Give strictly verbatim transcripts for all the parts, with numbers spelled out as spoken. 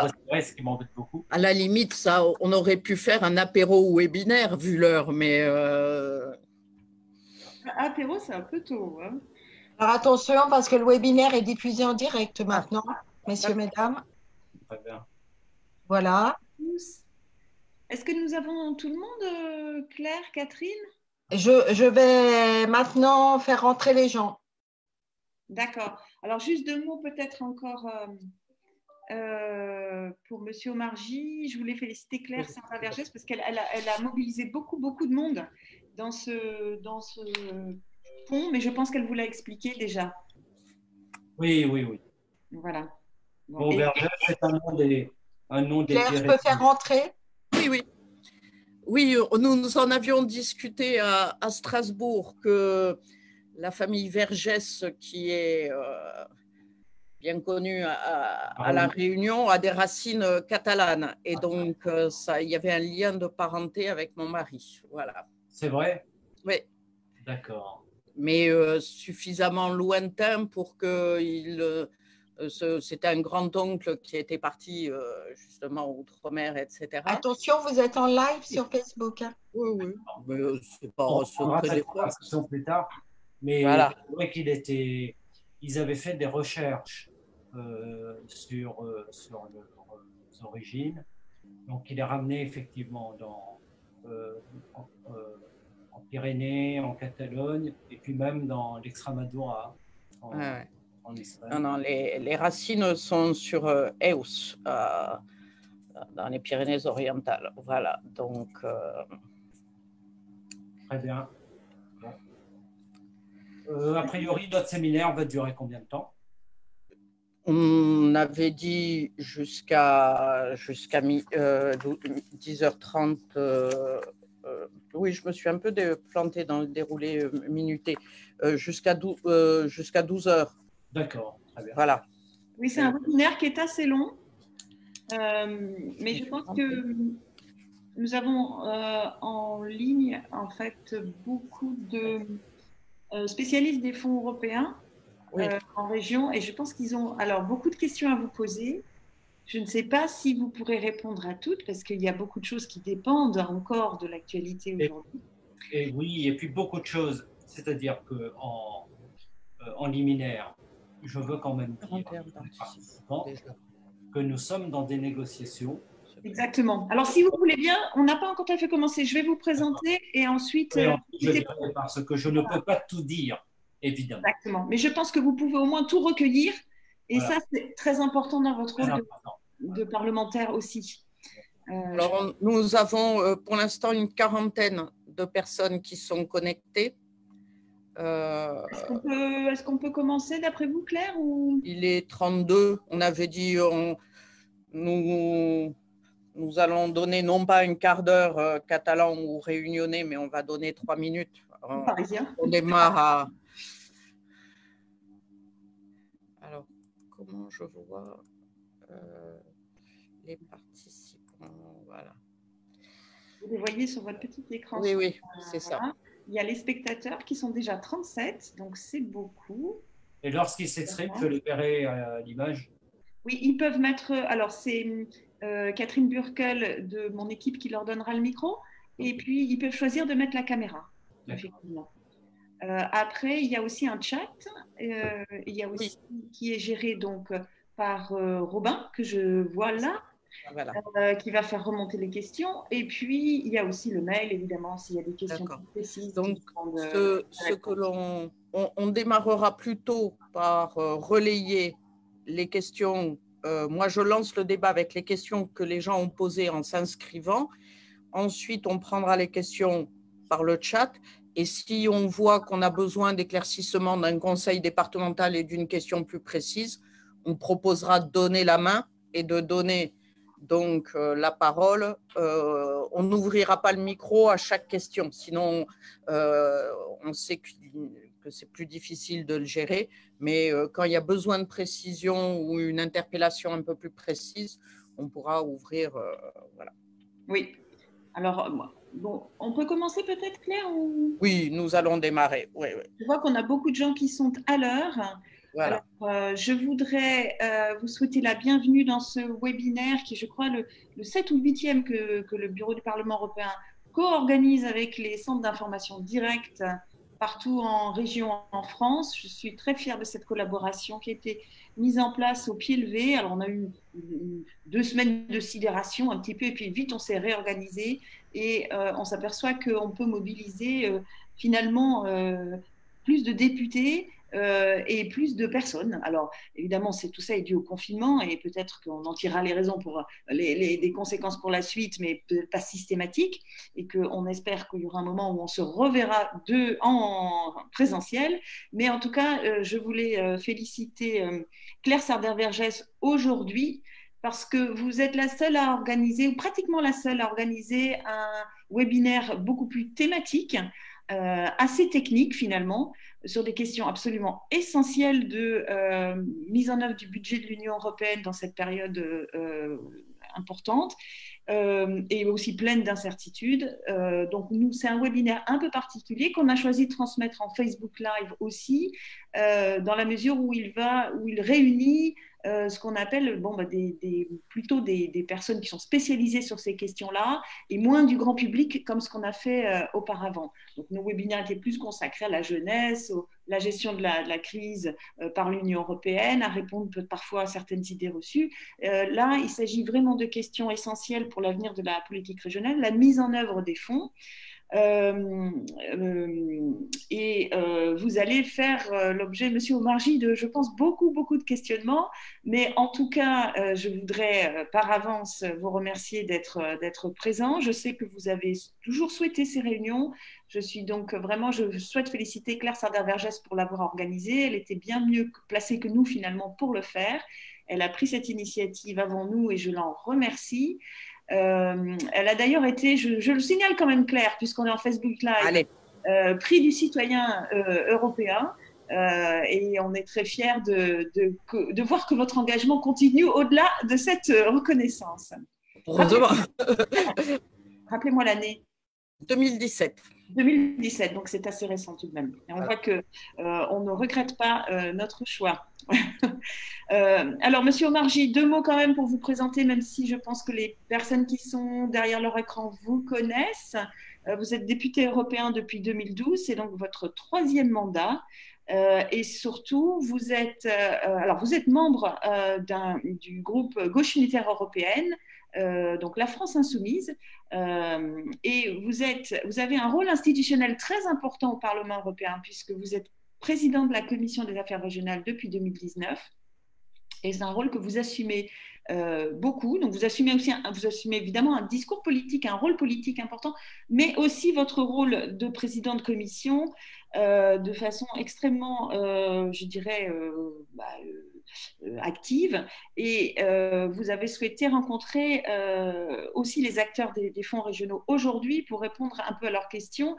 plus ah, resserré, ce qui m'embête beaucoup. À la limite, ça, on aurait pu faire un apéro webinaire vu l'heure, mais... Euh... Un apéro, c'est un peu tôt. Hein. Alors attention, parce que le webinaire est diffusé en direct maintenant, messieurs, mesdames. Très bien. Voilà. Est-ce que nous avons tout le monde, Claire, Catherine? je, je vais maintenant faire rentrer les gens. D'accord. Alors, juste deux mots peut-être encore euh, euh, pour M. Omarjee. Je voulais féliciter Claire Sarda-Vergès parce qu'elle elle a, elle a mobilisé beaucoup, beaucoup de monde dans ce, dans ce pont, mais je pense qu'elle vous l'a expliqué déjà. Oui, oui, oui. Voilà. Bon, bon, Vergès est un nom des... Un nom des Claire, je peux faire rentrer? Oui, oui. Oui, nous, nous en avions discuté à, à Strasbourg que... La famille Vergès, qui est euh, bien connue à, à, à La Réunion, a des racines catalanes. Et donc, euh, ça, il y avait un lien de parenté avec mon mari. Voilà. C'est vrai? Oui. D'accord. Mais euh, suffisamment lointain pour que il. Euh, C'était un grand-oncle qui était parti euh, justement outre-mer, et cetera. Attention, vous êtes en live sur Facebook. Hein. Oui, oui. Mais c'est pas un secret des fois. Plus tard. Mais voilà. C'est vrai qu'il était, ils avaient fait des recherches euh, sur, euh, sur le, leurs origines. Donc, il est ramené effectivement dans, euh, en, euh, en Pyrénées, en Catalogne, et puis même dans l'Extremadura, en, ah ouais. en Espagne. Non, non, les, les racines sont sur euh, Eus, euh, dans les Pyrénées-Orientales. Voilà, donc... Euh... Très bien. Euh, a priori, notre séminaire va durer combien de temps? On avait dit jusqu'à jusqu'à euh, dix heures trente. Euh, euh, oui, je me suis un peu plantée dans le déroulé minuté. Euh, jusqu'à euh, jusqu'à douze heures. D'accord, très bien. Voilà. Oui, c'est un webinaire qui est assez long. Euh, mais je pense que nous avons euh, en ligne, en fait, beaucoup de... spécialistes des fonds européens oui. euh, en région, et je pense qu'ils ont alors beaucoup de questions à vous poser. Je ne sais pas si vous pourrez répondre à toutes, parce qu'il y a beaucoup de choses qui dépendent encore de l'actualité aujourd'hui. Et, et oui, et puis beaucoup de choses, c'est-à-dire que en, en liminaire, je veux quand même dire que nous sommes dans des négociations. Exactement. Alors, si vous voulez bien, on n'a pas encore tout à fait commencé. Je vais vous présenter et ensuite… Oui, je parce que je ne peux pas tout dire, évidemment. Exactement. Mais je pense que vous pouvez au moins tout recueillir. Et voilà. Ça, c'est très important dans votre rôle de, de parlementaire aussi. Euh, Alors, on, nous avons pour l'instant une quarantaine de personnes qui sont connectées. Euh, Est-ce qu'on peut, est-ce qu'on peut commencer d'après vous, Claire ou... Il est trente-deux. On avait dit… On, nous… Nous allons donner non pas un quart d'heure euh, catalan ou réunionnais, mais on va donner trois minutes. Euh, Parisien. On démarre à… Alors, comment je vois euh, les participants, voilà. Vous les voyez sur votre petit écran. Oui, oui, c'est ça. Voilà. Il y a les spectateurs qui sont déjà trente-sept, donc c'est beaucoup. Et lorsqu'ils s'expriment, je les verrai à l'image. Oui, ils peuvent mettre… Alors, c'est… Euh, Catherine Burkel de mon équipe qui leur donnera le micro, et puis ils peuvent choisir de mettre la caméra. Effectivement. Euh, après, il y a aussi un chat, euh, il y a aussi oui. qui est géré donc par euh, Robin que je vois là, voilà. euh, qui va faire remonter les questions, et puis il y a aussi le mail évidemment s'il y a des questions plus précises. Donc, ce, ce que l'on on, on démarrera plutôt par euh, relayer les questions. Euh, moi, je lance le débat avec les questions que les gens ont posées en s'inscrivant. Ensuite, on prendra les questions par le chat. Et si on voit qu'on a besoin d'éclaircissement d'un conseil départemental et d'une question plus précise, on proposera de donner la main et de donner donc euh, la parole. Euh, on n'ouvrira pas le micro à chaque question, sinon euh, on sait que... que c'est plus difficile de le gérer, mais quand il y a besoin de précision ou une interpellation un peu plus précise, on pourra ouvrir, euh, voilà. Oui, alors, bon, on peut commencer peut-être, Claire ou... Oui, nous allons démarrer, oui, oui. Je vois qu'on a beaucoup de gens qui sont à l'heure. Voilà. Alors, euh, je voudrais euh, vous souhaiter la bienvenue dans ce webinaire qui est, je crois, le, le sept ou huitième que, que le Bureau du Parlement européen co-organise avec les centres d'information directe partout en région en France. Je suis très fière de cette collaboration qui a été mise en place au pied levé. Alors, on a eu deux semaines de sidération un petit peu, et puis vite, on s'est réorganisé et euh, on s'aperçoit qu'on peut mobiliser euh, finalement euh, plus de députés euh, et plus de personnes. Alors, évidemment, c'est, tout ça est dû au confinement et peut-être qu'on en tirera les raisons pour les, les, les conséquences pour la suite, mais peut-être pas systématiques, et qu'on espère qu'il y aura un moment où on se reverra de, en présentiel. Mais en tout cas, euh, je voulais euh, féliciter euh, Claire Sarda-Vergès aujourd'hui, parce que vous êtes la seule à organiser, ou pratiquement la seule à organiser, un webinaire beaucoup plus thématique, euh, assez technique finalement, sur des questions absolument essentielles de euh, mise en œuvre du budget de l'Union européenne dans cette période euh, importante euh, et aussi pleine d'incertitudes. Euh, donc, nous, c'est un webinaire un peu particulier qu'on a choisi de transmettre en Facebook Live aussi, euh, dans la mesure où il, va, où il réunit Euh, ce qu'on appelle bon, bah, des, des, plutôt des, des personnes qui sont spécialisées sur ces questions-là et moins du grand public comme ce qu'on a fait euh, auparavant. Donc, nos webinaires étaient plus consacrés à la jeunesse, au, la gestion de la, de la crise euh, par l'Union européenne, à répondre parfois à certaines idées reçues. Euh, là, il s'agit vraiment de questions essentielles pour l'avenir de la politique régionale, la mise en œuvre des fonds. Euh, euh, et euh, vous allez faire euh, l'objet, Monsieur Omarjee, de, je pense, beaucoup, beaucoup de questionnements. Mais en tout cas, euh, je voudrais euh, par avance vous remercier d'être euh, d'être présent. Je sais que vous avez toujours souhaité ces réunions. Je suis donc vraiment, je souhaite féliciter Claire Sarda-Vergès pour l'avoir organisée. Elle était bien mieux placée que nous finalement pour le faire. Elle a pris cette initiative avant nous et je l'en remercie. Euh, elle a d'ailleurs été, je, je le signale quand même Claire, puisqu'on est en Facebook Live, euh, prix du citoyen euh, européen, euh, et on est très fiers de, de, de voir que votre engagement continue au-delà de cette reconnaissance. Rappelez-moi rappelez l'année. deux mille dix-sept. deux mille dix-sept, donc c'est assez récent tout de même. Et on voilà. voit qu'on euh, ne regrette pas euh, notre choix. euh, alors, Monsieur Omarjee, deux mots quand même pour vous présenter, même si je pense que les personnes qui sont derrière leur écran vous connaissent. Euh, vous êtes député européen depuis deux mille douze, c'est donc votre troisième mandat. Euh, et surtout, vous êtes, euh, alors vous êtes membre euh, du groupe Gauche unitaire européenne, Euh, donc la France Insoumise, euh, et vous, êtes, vous avez un rôle institutionnel très important au Parlement européen, puisque vous êtes président de la Commission des affaires régionales depuis deux mille dix-neuf, et c'est un rôle que vous assumez euh, beaucoup. Donc vous assumez, aussi un, vous assumez évidemment un discours politique, un rôle politique important, mais aussi votre rôle de président de commission euh, de façon extrêmement, euh, je dirais, euh, bah, euh, active, et euh, vous avez souhaité rencontrer euh, aussi les acteurs des, des fonds régionaux aujourd'hui pour répondre un peu à leurs questions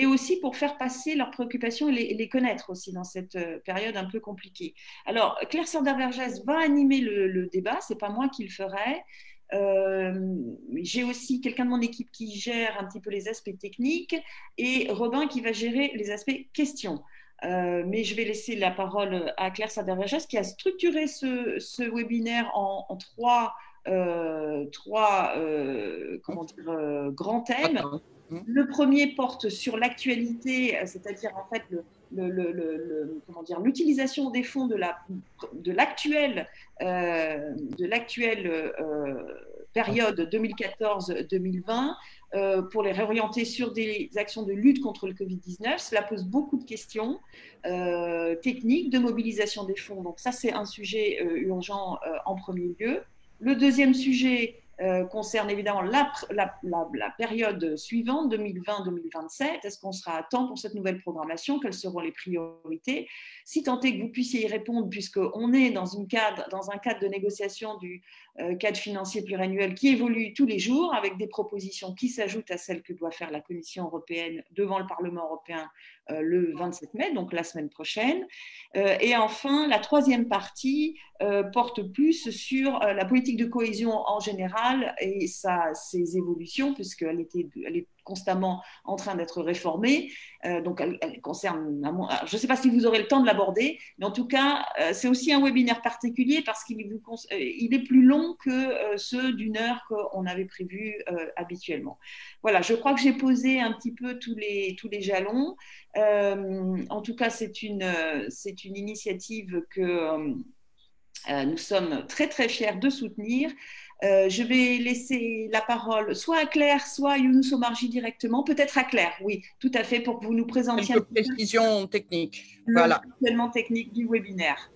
et aussi pour faire passer leurs préoccupations et les, et les connaître aussi dans cette période un peu compliquée. Alors, Claire Sarda-Vergès va animer le, le débat, c'est pas moi qui le ferai. Euh, j'ai aussi quelqu'un de mon équipe qui gère un petit peu les aspects techniques et Robin qui va gérer les aspects questions. Euh, mais je vais laisser la parole à Claire Sarda-Vergès qui a structuré ce, ce webinaire en, en trois, euh, trois euh, comment dire, euh, grands thèmes. Le premier porte sur l'actualité, c'est-à-dire en fait le, le, le, le, comment dire, l'utilisation des fonds de l'actuelle la, de euh, période deux mille quatorze deux mille vingt. Euh, pour les réorienter sur des actions de lutte contre le Covid dix-neuf. Cela pose beaucoup de questions euh, techniques, de mobilisation des fonds. Donc ça, c'est un sujet euh, urgent euh, en premier lieu. Le deuxième sujet euh, concerne évidemment la, la, la, la période suivante, deux mille vingt deux mille vingt-sept. Est-ce qu'on sera à temps pour cette nouvelle programmation? Quelles seront les priorités? Si tant est que vous puissiez y répondre, puisqu'on est dans, une cadre, dans un cadre de négociation du cadre financier pluriannuel qui évolue tous les jours avec des propositions qui s'ajoutent à celles que doit faire la Commission européenne devant le Parlement européen euh, le vingt-sept mai, donc la semaine prochaine. Euh, et enfin, la troisième partie euh, porte plus sur euh, la politique de cohésion en général, libérale et sa, ses évolutions, puisqu'elle était, elle est constamment en train d'être réformée. Euh, donc, elle, elle concerne, je ne sais pas si vous aurez le temps de l'aborder, mais en tout cas, euh, c'est aussi un webinaire particulier parce qu'il vous, euh, il est plus long que euh, ceux d'une heure qu'on avait prévu euh, habituellement. Voilà, je crois que j'ai posé un petit peu tous les, tous les jalons. Euh, en tout cas, c'est une, euh, c'est une initiative que... Euh, Euh, nous sommes très très fiers de soutenir. Euh, je vais laisser la parole soit à Claire, soit à Younous Omarjee directement, peut-être à Claire, oui, tout à fait, pour que vous nous présentiez une précision technique. Voilà. Tellement technique du webinaire.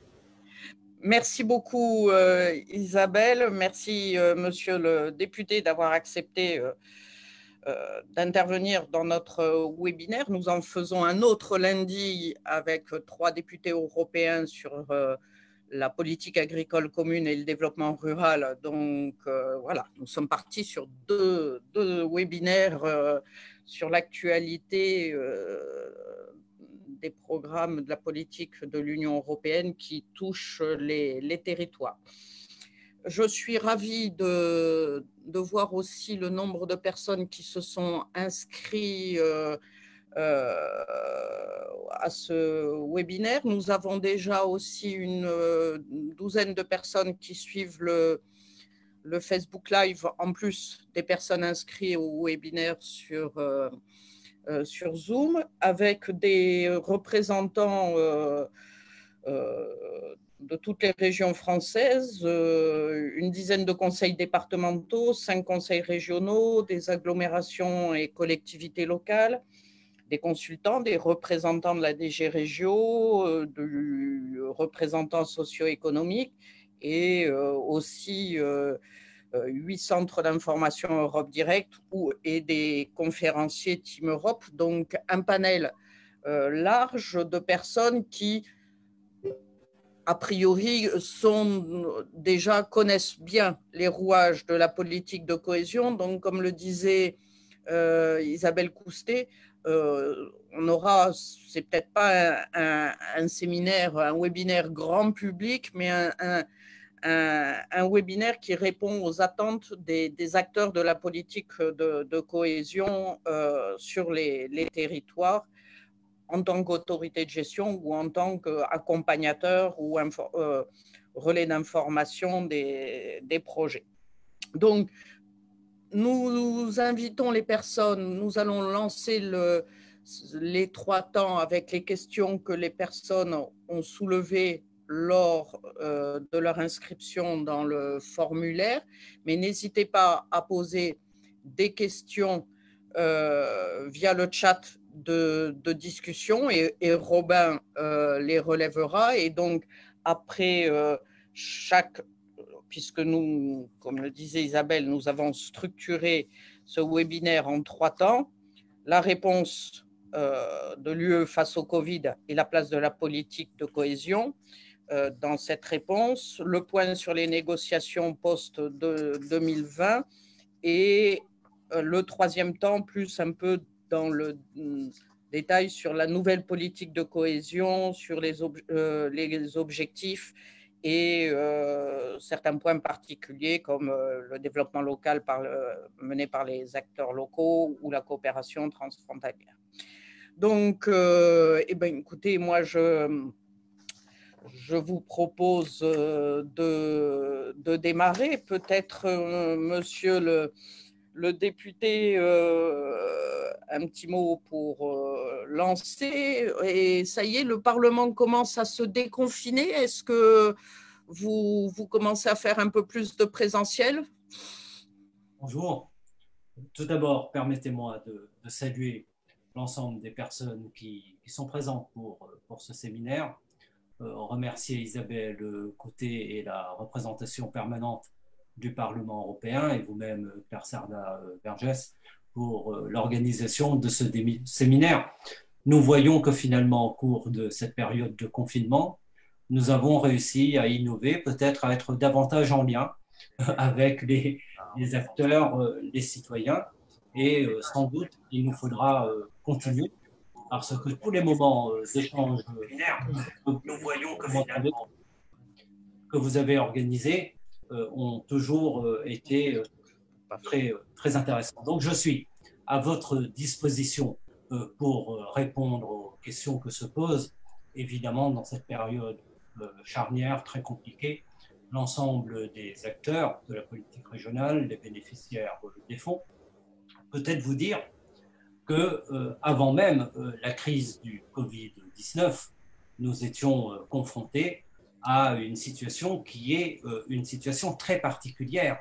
Merci beaucoup euh, Isabelle, merci euh, Monsieur le député d'avoir accepté euh, euh, d'intervenir dans notre euh, webinaire. Nous en faisons un autre lundi avec euh, trois députés européens sur euh, la politique agricole commune et le développement rural. Donc euh, voilà, nous sommes partis sur deux, deux webinaires euh, sur l'actualité euh, des programmes de la politique de l'Union européenne qui touchent les, les territoires. Je suis ravie de, de voir aussi le nombre de personnes qui se sont inscrites euh, Euh, à ce webinaire. Nous avons déjà aussi une euh, douzaine de personnes qui suivent le, le Facebook Live, en plus des personnes inscrites au webinaire sur, euh, euh, sur Zoom, avec des représentants euh, euh, de toutes les régions françaises, euh, une dizaine de conseils départementaux, cinq conseils régionaux, des agglomérations et collectivités locales, des consultants, des représentants de la D G Régio, euh, du représentant socio-économique et euh, aussi euh, huit centres d'information Europe Direct ou, et des conférenciers Team Europe. Donc, un panel euh, large de personnes qui, a priori, sont, déjà connaissent bien les rouages de la politique de cohésion. Donc, comme le disait euh, Isabelle Coustet, Euh, on aura, c'est peut-être pas un, un, un séminaire, un webinaire grand public, mais un, un, un, un webinaire qui répond aux attentes des, des acteurs de la politique de, de cohésion euh, sur les, les territoires en tant qu'autorité de gestion ou en tant qu'accompagnateur ou info, euh, relais d'information des, des projets. Donc, nous invitons les personnes, nous allons lancer le, les trois temps avec les questions que les personnes ont soulevées lors euh, de leur inscription dans le formulaire, mais n'hésitez pas à poser des questions euh, via le chat de, de discussion et, et Robin euh, les relèvera. Et donc, après euh, chaque puisque nous, comme le disait Isabelle, nous avons structuré ce webinaire en trois temps. La réponse euh, de l'U E face au Covid et la place de la politique de cohésion euh, dans cette réponse, le point sur les négociations post-deux mille vingt et euh, le troisième temps, plus un peu dans le euh, détail sur la nouvelle politique de cohésion, sur les, ob euh, les objectifs, et euh, certains points particuliers comme euh, le développement local par le, mené par les acteurs locaux ou la coopération transfrontalière. Donc, euh, eh ben, écoutez, moi, je, je vous propose de, de démarrer. Peut-être, euh, monsieur le, le député, euh, un petit mot pour euh, lancer. Et ça y est, le Parlement commence à se déconfiner. Est-ce que vous, vous commencez à faire un peu plus de présentiel? Bonjour. Tout d'abord, permettez-moi de, de saluer l'ensemble des personnes qui, qui sont présentes pour, pour ce séminaire. Euh, remercier Isabelle Coustet et la représentation permanente du Parlement européen et vous-même, Claire Sarda-Vergès, pour l'organisation de ce séminaire. Nous voyons que finalement, au cours de cette période de confinement, nous avons réussi à innover, peut-être à être davantage en lien avec les, les acteurs, les citoyens, et sans doute, il nous faudra continuer, parce que tous les moments d'échange que vous avez organisés ont toujours été très, très intéressant. Donc, je suis à votre disposition pour répondre aux questions que se posent, évidemment, dans cette période charnière très compliquée, l'ensemble des acteurs de la politique régionale, des bénéficiaires des fonds. Peut-être vous dire qu'avant euh, même euh, la crise du Covid dix-neuf, nous étions euh, confrontés à une situation qui est euh, une situation très particulière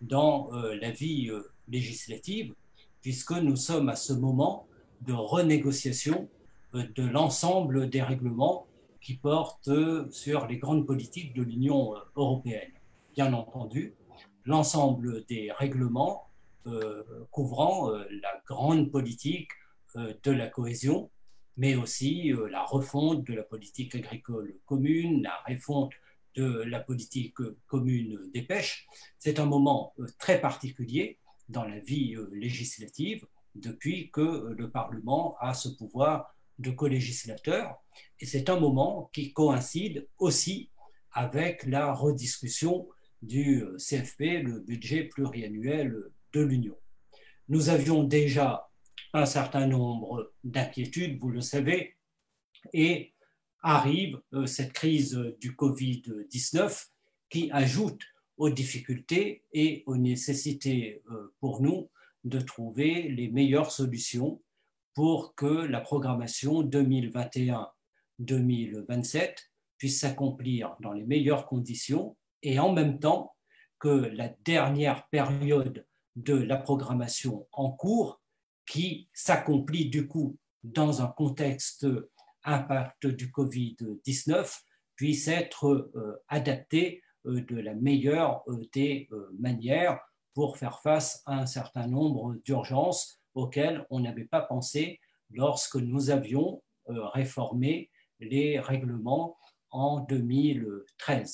dans euh, la vie euh, législative, puisque nous sommes à ce moment de renégociation euh, de l'ensemble des règlements qui portent euh, sur les grandes politiques de l'Union européenne. Bien entendu, l'ensemble des règlements Euh, couvrant euh, la grande politique euh, de la cohésion, mais aussi euh, la refonte de la politique agricole commune, la refonte de la politique commune des pêches. C'est un moment euh, très particulier dans la vie euh, législative depuis que euh, le Parlement a ce pouvoir de co-législateur. Et c'est un moment qui coïncide aussi avec la rediscussion du euh, C F P, le budget pluriannuel de l'Union. Nous avions déjà un certain nombre d'inquiétudes, vous le savez, et arrive euh, cette crise du Covid dix-neuf qui ajoute aux difficultés et aux nécessités euh, pour nous de trouver les meilleures solutions pour que la programmation deux mille vingt et un deux mille vingt-sept puisse s'accomplir dans les meilleures conditions et en même temps que la dernière période de la programmation en cours qui s'accomplit du coup dans un contexte impact du Covid dix-neuf puisse être euh, adaptée euh, de la meilleure euh, des euh, manières pour faire face à un certain nombre d'urgences auxquelles on n'avait pas pensé lorsque nous avions euh, réformé les règlements en deux mille treize.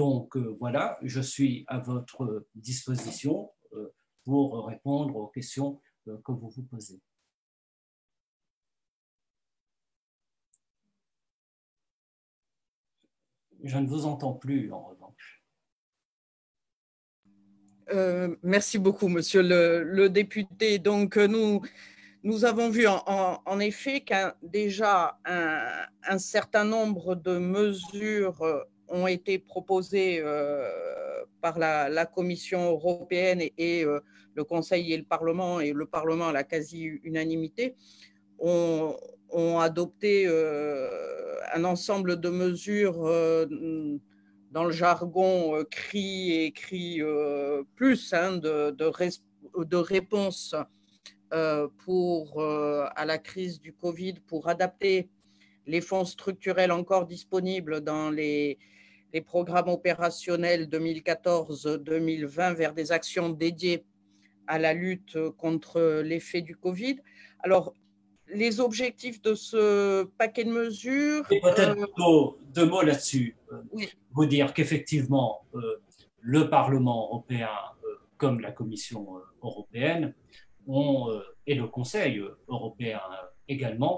Donc euh, voilà, je suis à votre disposition euh, pour répondre aux questions que vous vous posez. Je ne vous entends plus, en revanche. Euh, merci beaucoup, monsieur le, le député. Donc, nous, nous avons vu en, en, en effet qu'un déjà un, un certain nombre de mesures ont été proposées euh, par la, la Commission européenne et, et euh, le Conseil et le Parlement, et le Parlement à la quasi-unanimité, ont, ont adopté euh, un ensemble de mesures euh, dans le jargon euh, C R I et C R I euh, plus, hein, de, de, res, de réponse euh, pour, euh, à la crise du Covid pour adapter les fonds structurels encore disponibles dans les les programmes opérationnels deux mille quatorze deux mille vingt vers des actions dédiées à la lutte contre l'effet du Covid. Alors, les objectifs de ce paquet de mesures… Et peut-être euh, deux mots là-dessus. Oui. Vous dire qu'effectivement, euh, le Parlement européen, euh, comme la Commission européenne, ont, euh, et le Conseil européen également,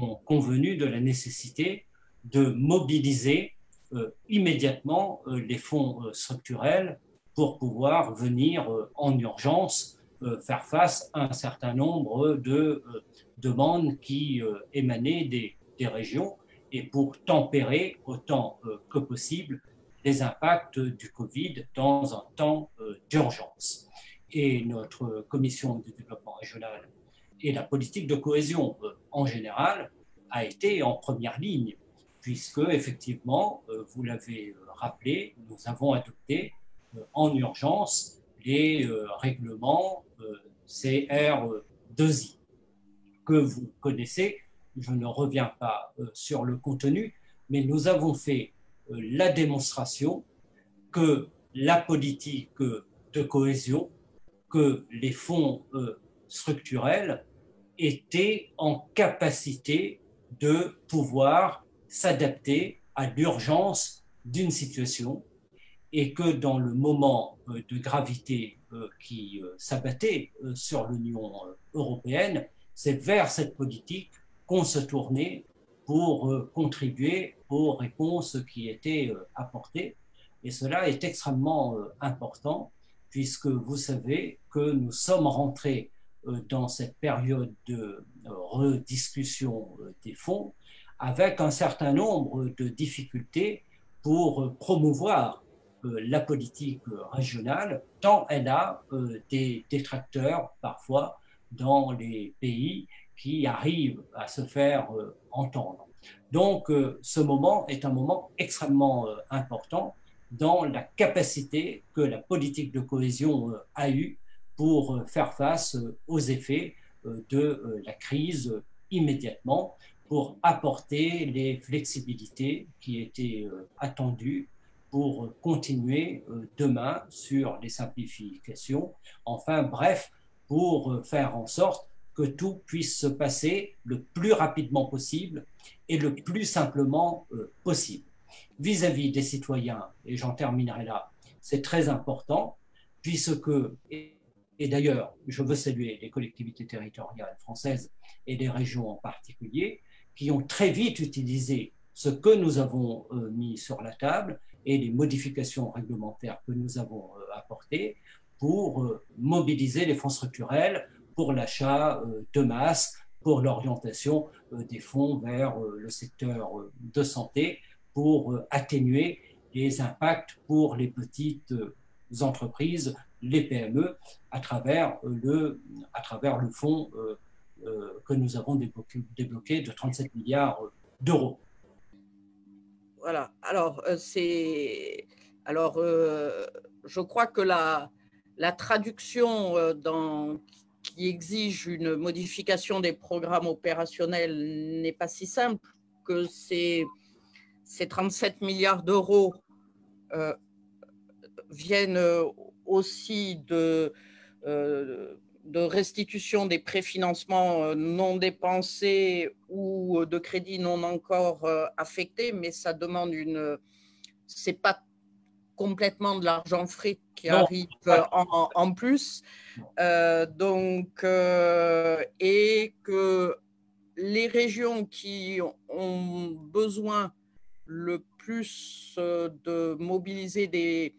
ont convenu de la nécessité de mobiliser Euh, immédiatement euh, les fonds euh, structurels pour pouvoir venir euh, en urgence euh, faire face à un certain nombre de euh, demandes qui euh, émanaient des, des régions et pour tempérer autant euh, que possible les impacts du Covid dans un temps euh, d'urgence. Et notre commission du développement régional et la politique de cohésion euh, en général a été en première ligne puisque, effectivement, vous l'avez rappelé, nous avons adopté en urgence les règlements C R deux I que vous connaissez. Je ne reviens pas sur le contenu, mais nous avons fait la démonstration que la politique de cohésion, que les fonds structurels étaient en capacité de pouvoir s'adapter à l'urgence d'une situation et que dans le moment de gravité qui s'abattait sur l'Union européenne, c'est vers cette politique qu'on se tournait pour contribuer aux réponses qui étaient apportées. Et cela est extrêmement important puisque vous savez que nous sommes rentrés dans cette période de rediscussion des fonds avec un certain nombre de difficultés pour promouvoir la politique régionale, tant elle a des détracteurs parfois dans les pays qui arrivent à se faire entendre. Donc ce moment est un moment extrêmement important dans la capacité que la politique de cohésion a eue pour faire face aux effets de la crise immédiatement, pour apporter les flexibilités qui étaient attendues pour continuer demain sur les simplifications, enfin bref, pour faire en sorte que tout puisse se passer le plus rapidement possible et le plus simplement possible. Vis-à-vis des citoyens, et j'en terminerai là, c'est très important, puisque, et d'ailleurs, je veux saluer les collectivités territoriales françaises et les régions en particulier, qui ont très vite utilisé ce que nous avons mis sur la table et les modifications réglementaires que nous avons apportées pour mobiliser les fonds structurels pour l'achat de masques, pour l'orientation des fonds vers le secteur de santé, pour atténuer les impacts pour les petites entreprises, les P M E, à travers le, à travers le fonds que nous avons débloqué, débloqué de trente-sept milliards d'euros. Voilà. Alors, c'est, alors euh, je crois que la, la traduction dans, qui exige une modification des programmes opérationnels n'est pas si simple que c'est... Ces trente-sept milliards d'euros euh, viennent aussi de, euh, de restitution des préfinancements non dépensés ou de crédits non encore affectés, mais ça demande une... C'est pas complètement de l'argent frais qui non. arrive en, en plus. Euh, donc, euh, et que les régions qui ont besoin le plus de mobiliser des,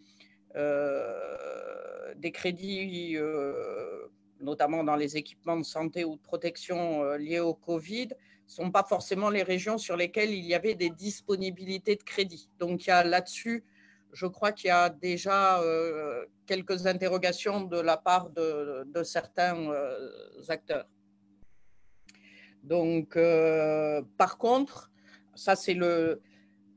euh, des crédits, euh, notamment dans les équipements de santé ou de protection euh, liés au Covid, ne sont pas forcément les régions sur lesquelles il y avait des disponibilités de crédit. Donc, il y a là-dessus, je crois qu'il y a déjà euh, quelques interrogations de la part de, de certains euh, acteurs. Donc, euh, par contre, ça, c'est le...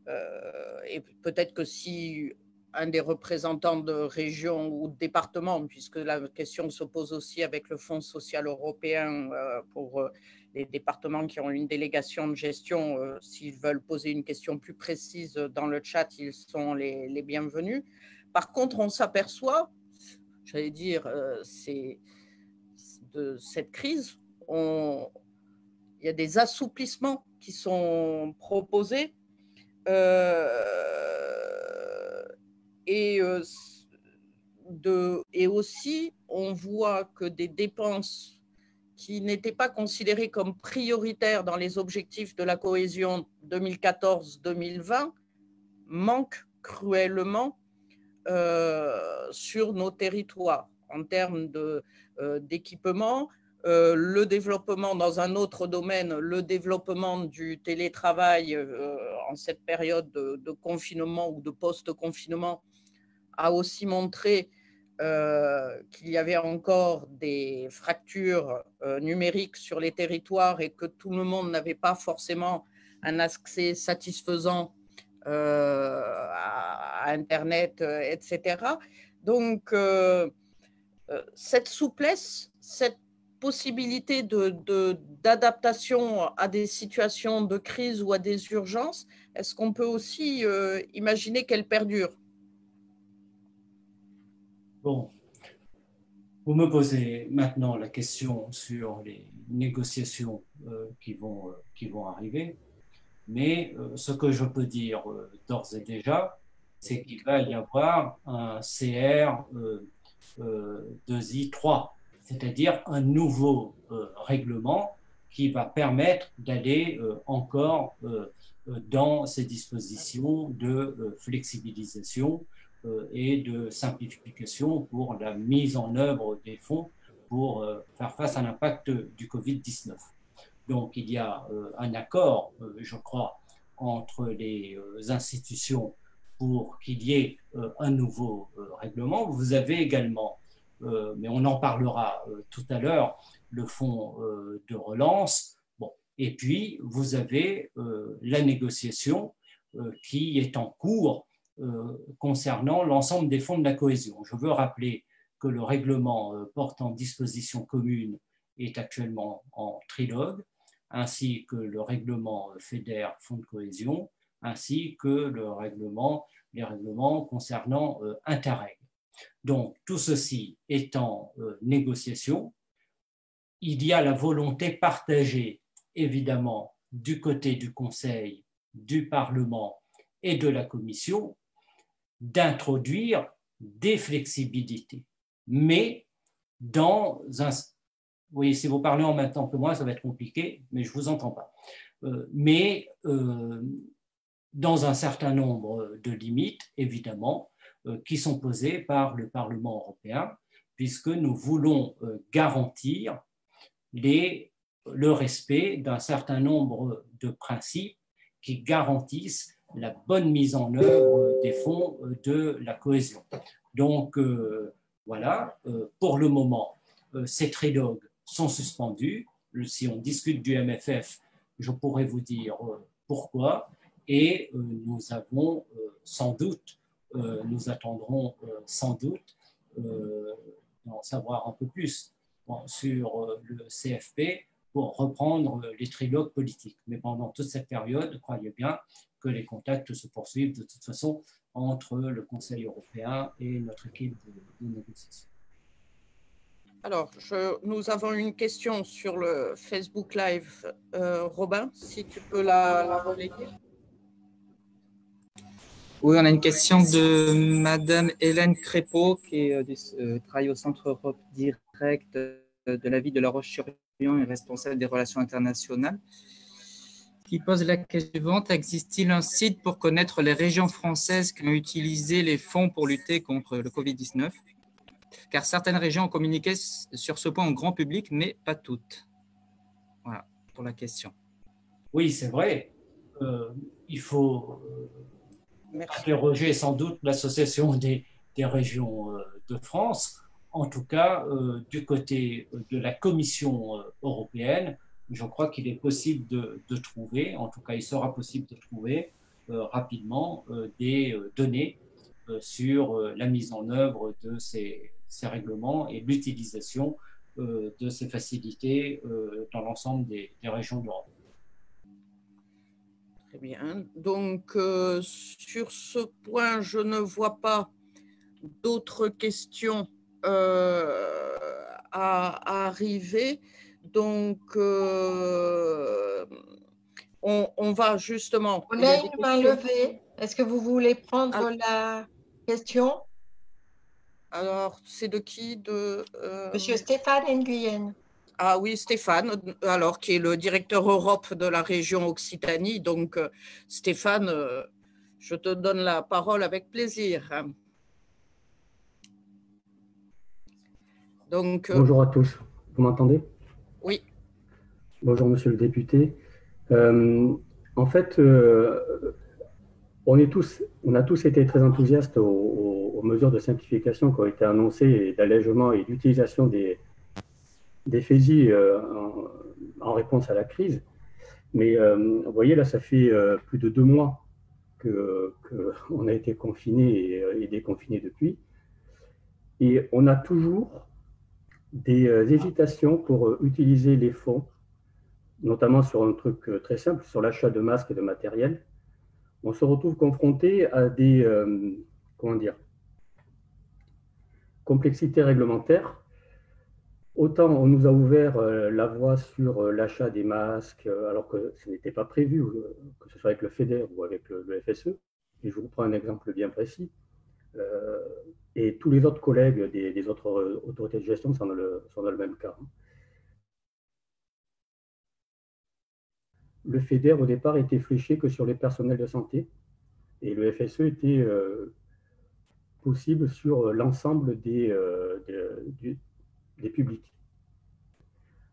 Euh, et peut-être que si un des représentants de région ou de département, puisque la question se pose aussi avec le Fonds social européen euh, pour euh, les départements qui ont une délégation de gestion, euh, s'ils veulent poser une question plus précise dans le chat, ils sont les, les bienvenus. Par contre, on s'aperçoit, j'allais dire, euh, c'est de cette crise, on, il y a des assouplissements qui sont proposés. Euh, et, de, et aussi, on voit que des dépenses qui n'étaient pas considérées comme prioritaires dans les objectifs de la cohésion deux mille quatorze deux mille vingt manquent cruellement euh, sur nos territoires en termes de, euh, d'équipement. Euh, le développement dans un autre domaine, le développement du télétravail euh, en cette période de, de confinement ou de post-confinement a aussi montré euh, qu'il y avait encore des fractures euh, numériques sur les territoires et que tout le monde n'avait pas forcément un accès satisfaisant euh, à, à Internet, euh, et cetera. Donc, euh, euh, cette souplesse, cette possibilité de, de, d'adaptation à des situations de crise ou à des urgences, est-ce qu'on peut aussi euh, imaginer qu'elle perdure? Bon, vous me posez maintenant la question sur les négociations euh, qui, vont, euh, qui vont arriver, mais euh, ce que je peux dire euh, d'ores et déjà, c'est qu'il va y avoir un C R euh, euh, deux I trois, c'est-à-dire un nouveau euh, règlement qui va permettre d'aller euh, encore euh, dans ces dispositions de euh, flexibilisation euh, et de simplification pour la mise en œuvre des fonds pour euh, faire face à l'impact du Covid dix-neuf. Donc il y a euh, un accord, euh, je crois, entre les euh, institutions pour qu'il y ait euh, un nouveau euh, règlement. Vous avez également, euh, mais on en parlera euh, tout à l'heure, le fonds euh, de relance. Bon. Et puis, vous avez euh, la négociation euh, qui est en cours euh, concernant l'ensemble des fonds de la cohésion. Je veux rappeler que le règlement euh, portant dispositions communes est actuellement en trilogue, ainsi que le règlement F E D E R fonds de cohésion, ainsi que le règlement, les règlements concernant euh, Interreg. Donc, tout ceci est en euh, négociation. Il y a la volonté partagée, évidemment, du côté du Conseil, du Parlement et de la Commission, d'introduire des flexibilités. Mais dans un... Oui, si vous parlez en même temps que moi, ça va être compliqué, mais je ne vous entends pas. Euh, mais... Euh, dans un certain nombre de limites, évidemment, qui sont posées par le Parlement européen, puisque nous voulons garantir les, le respect d'un certain nombre de principes qui garantissent la bonne mise en œuvre des fonds de la cohésion. Donc, euh, voilà, euh, pour le moment, euh, ces trilogues sont suspendus. Si on discute du M F F, je pourrais vous dire euh, pourquoi. Et euh, nous avons euh, sans doute, euh, nous attendrons euh, sans doute euh, d'en savoir un peu plus bon, sur euh, le C F P pour reprendre euh, les trilogues politiques. Mais pendant toute cette période, croyez bien que les contacts se poursuivent de toute façon entre le Conseil européen et notre équipe de, de négociation. Alors, je, nous avons une question sur le Facebook Live. Euh, Robin, si tu peux la, la relayer. Oui, on a une question de Madame Hélène Crépeau qui est, euh, travaille au Centre Europe Direct de, de la ville de La Roche-sur-Yon et responsable des relations internationales, qui pose la question suivante. Existe-t-il un site pour connaître les régions françaises qui ont utilisé les fonds pour lutter contre le Covid dix-neuf? Car certaines régions ont communiqué sur ce point au grand public, mais pas toutes. Voilà pour la question. Oui, c'est vrai. Euh, il faut... Merci. Interroger sans doute l'association des, des régions de France, en tout cas euh, du côté de la Commission européenne, je crois qu'il est possible de, de trouver, en tout cas il sera possible de trouver euh, rapidement euh, des données euh, sur euh, la mise en œuvre de ces, ces règlements et l'utilisation euh, de ces facilités euh, dans l'ensemble des, des régions d'Europe. Très bien. Donc, euh, sur ce point, je ne vois pas d'autres questions euh, à, à arriver. Donc, euh, on, on va justement… On a une main levée. Est-ce que vous voulez prendre alors, la question? Alors, c'est de qui de, euh... Monsieur Stéphane Nguyen. Ah oui, Stéphane, alors qui est le directeur Europe de la région Occitanie. Donc, Stéphane, je te donne la parole avec plaisir. Donc, bonjour à tous. Vous m'entendez? Oui. Bonjour, monsieur le député. Euh, en fait, euh, on, est tous, on a tous été très enthousiastes aux, aux mesures de simplification qui ont été annoncées et d'allègement et d'utilisation des des F E S I euh, en, en réponse à la crise. Mais euh, vous voyez, là, ça fait euh, plus de deux mois que, que on a été confinés et, et déconfinés depuis. Et on a toujours des euh, hésitations pour euh, utiliser les fonds, notamment sur un truc euh, très simple, sur l'achat de masques et de matériel. On se retrouve confronté à des, euh, comment dire, complexités réglementaires. Autant on nous a ouvert la voie sur l'achat des masques, alors que ce n'était pas prévu, que ce soit avec le F E D E R ou avec le F S E. Et je vous prends un exemple bien précis. Et tous les autres collègues des, des autres autorités de gestion sont dans le, sont dans le même cas. Le F E D E R, au départ, était fléché que sur les personnels de santé. Et le F S E était possible sur l'ensemble des, euh, des, des publics.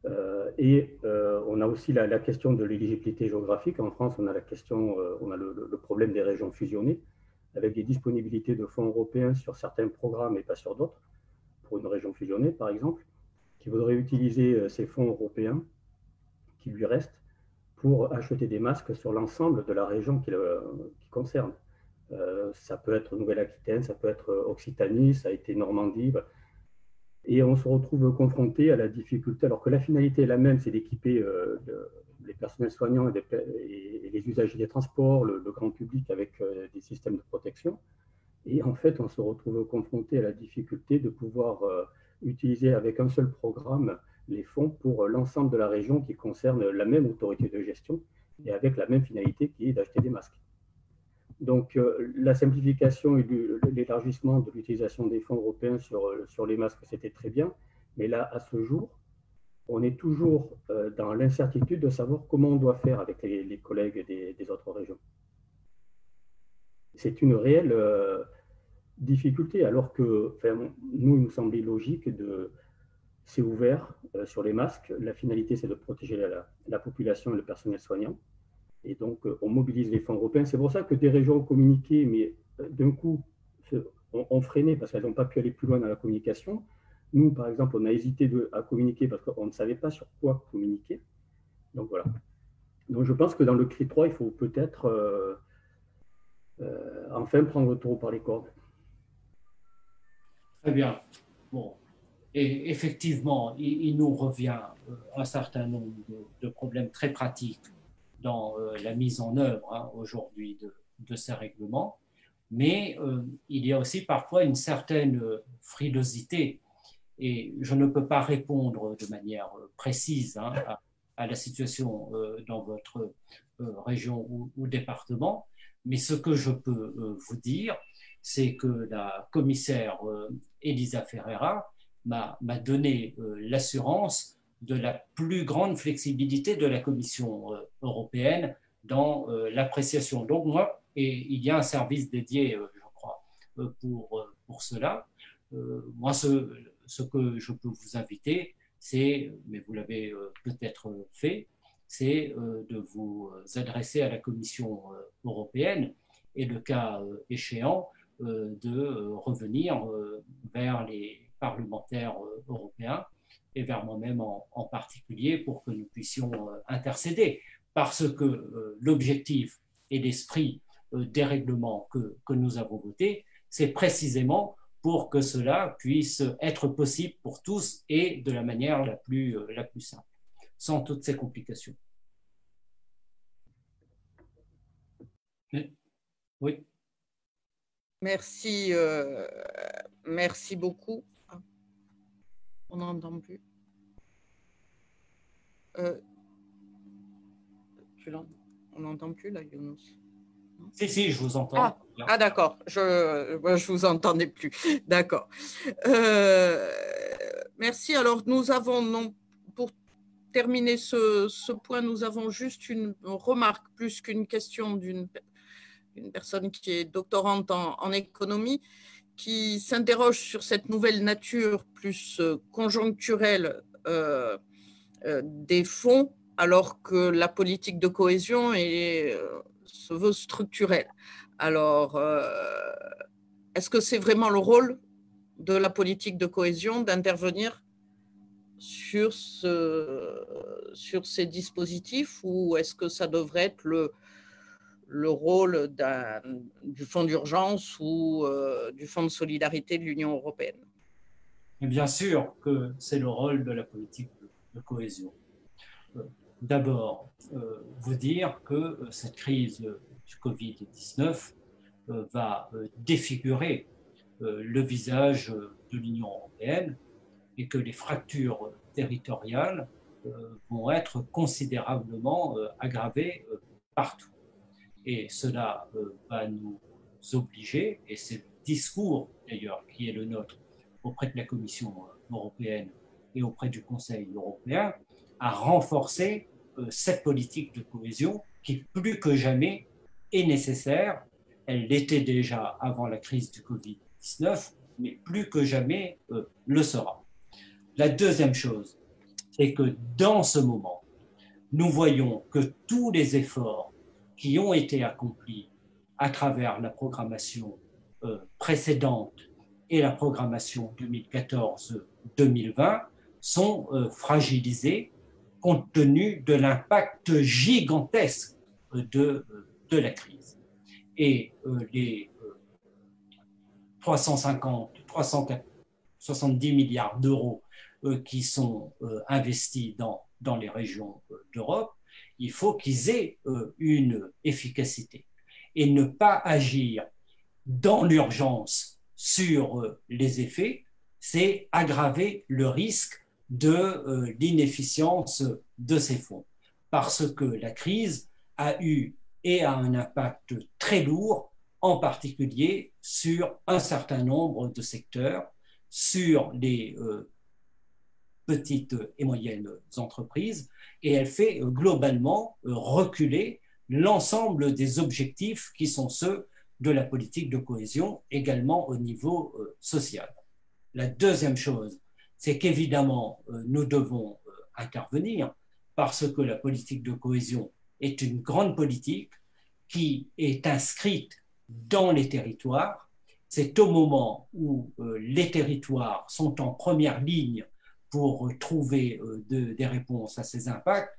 Euh, et euh, on a aussi la, la question de l'éligibilité géographique. En France, on a, la question, euh, on a le, le problème des régions fusionnées, avec des disponibilités de fonds européens sur certains programmes et pas sur d'autres, pour une région fusionnée par exemple, qui voudrait utiliser ces fonds européens qui lui restent pour acheter des masques sur l'ensemble de la région qui, le, qui concerne. Euh, ça peut être Nouvelle-Aquitaine, ça peut être Occitanie, ça a été Normandie. Et on se retrouve confronté à la difficulté, alors que la finalité est la même, c'est d'équiper euh, les personnels soignants et, des, et les usagers des transports, le, le grand public avec euh, des systèmes de protection. Et en fait, on se retrouve confronté à la difficulté de pouvoir euh, utiliser avec un seul programme les fonds pour l'ensemble de la région qui concerne la même autorité de gestion et avec la même finalité qui est d'acheter des masques. Donc, euh, la simplification et l'élargissement de l'utilisation des fonds européens sur, sur les masques, c'était très bien. Mais là, à ce jour, on est toujours euh, dans l'incertitude de savoir comment on doit faire avec les, les collègues des, des autres régions. C'est une réelle euh, difficulté, alors que enfin, nous, il nous semblait logique de... C'est ouvert euh, sur les masques. La finalité, c'est de protéger la, la population et le personnel soignant. Et donc, on mobilise les fonds européens. C'est pour ça que des régions ont communiqué, mais d'un coup, on, on freinait parce qu'elles n'ont pas pu aller plus loin dans la communication. Nous, par exemple, on a hésité de, à communiquer parce qu'on ne savait pas sur quoi communiquer. Donc, voilà. Donc, je pense que dans le cri trois, il faut peut-être euh, euh, enfin prendre le taureau par les cordes. Très bien. Bon. Et effectivement, il, il nous revient un certain nombre de, de problèmes très pratiques dans euh, la mise en œuvre hein, aujourd'hui de, de ces règlements, mais euh, il y a aussi parfois une certaine frilosité, et je ne peux pas répondre de manière précise hein, à, à la situation euh, dans votre euh, région ou, ou département, mais ce que je peux euh, vous dire, c'est que la commissaire euh, Elisa Ferreira m'a donné euh, l'assurance de la plus grande flexibilité de la Commission euh, européenne dans euh, l'appréciation. Donc, moi, et il y a un service dédié, euh, je crois, euh, pour, euh, pour cela. Euh, moi, ce, ce que je peux vous inviter, c'est, mais vous l'avez euh, peut-être fait, c'est euh, de vous adresser à la Commission euh, européenne et, le cas euh, échéant, euh, de euh, revenir euh, vers les parlementaires européens et vers moi-même en, en particulier pour que nous puissions intercéder, parce que euh, l'objectif et l'esprit euh, des règlements que, que nous avons votés, c'est précisément pour que cela puisse être possible pour tous et de la manière la plus, euh, la plus simple, sans toutes ces complications. Oui. Merci, euh, merci beaucoup. On n'entend plus. Euh, tu l'entends? On n'entend plus là, Younous? Si, si, je vous entends. Ah, ah d'accord, je je vous entendais plus. D'accord. Euh, merci. Alors, nous avons, non, pour terminer ce, ce point, nous avons juste une remarque plus qu'une question d'une une personne qui est doctorante en, en économie, qui s'interroge sur cette nouvelle nature plus conjoncturelle euh, euh, des fonds, alors que la politique de cohésion est, euh, se veut structurelle. Alors, euh, est-ce que c'est vraiment le rôle de la politique de cohésion d'intervenir sur, ce, sur ces dispositifs, ou est-ce que ça devrait être le... le rôle du fonds d'urgence ou euh, du fonds de solidarité de l'Union européenne? Et bien sûr que c'est le rôle de la politique de cohésion. Euh, D'abord, euh, vous dire que euh, cette crise euh, du Covid dix-neuf euh, va euh, défigurer euh, le visage euh, de l'Union européenne et que les fractures territoriales euh, vont être considérablement euh, aggravées euh, partout. Et cela euh, va nous obliger, et c'est le discours d'ailleurs qui est le nôtre auprès de la Commission européenne et auprès du Conseil européen, à renforcer euh, cette politique de cohésion qui plus que jamais est nécessaire. Elle l'était déjà avant la crise du Covid deux mille dix-neuf, mais plus que jamais euh, le sera. La deuxième chose, c'est que dans ce moment, nous voyons que tous les efforts qui ont été accomplis à travers la programmation euh, précédente et la programmation deux mille quatorze deux mille vingt sont euh, fragilisés compte tenu de l'impact gigantesque de, de la crise. Et euh, les euh, trois cent cinquante, trois cent soixante-dix milliards d'euros euh, qui sont euh, investis dans, dans les régions euh, d'Europe, il faut qu'ils aient euh, une efficacité et ne pas agir dans l'urgence sur euh, les effets, c'est aggraver le risque de euh, l'inefficience de ces fonds, parce que la crise a eu et a un impact très lourd, en particulier sur un certain nombre de secteurs, sur les euh, petites et moyennes entreprises, et elle fait euh, globalement euh, reculer l'ensemble des objectifs qui sont ceux de la politique de cohésion, également au niveau euh, social. La deuxième chose, c'est qu'évidemment, euh, nous devons euh, intervenir parce que la politique de cohésion est une grande politique qui est inscrite dans les territoires. C'est au moment où euh, les territoires sont en première ligne pour euh, trouver euh, de, des réponses à ces impacts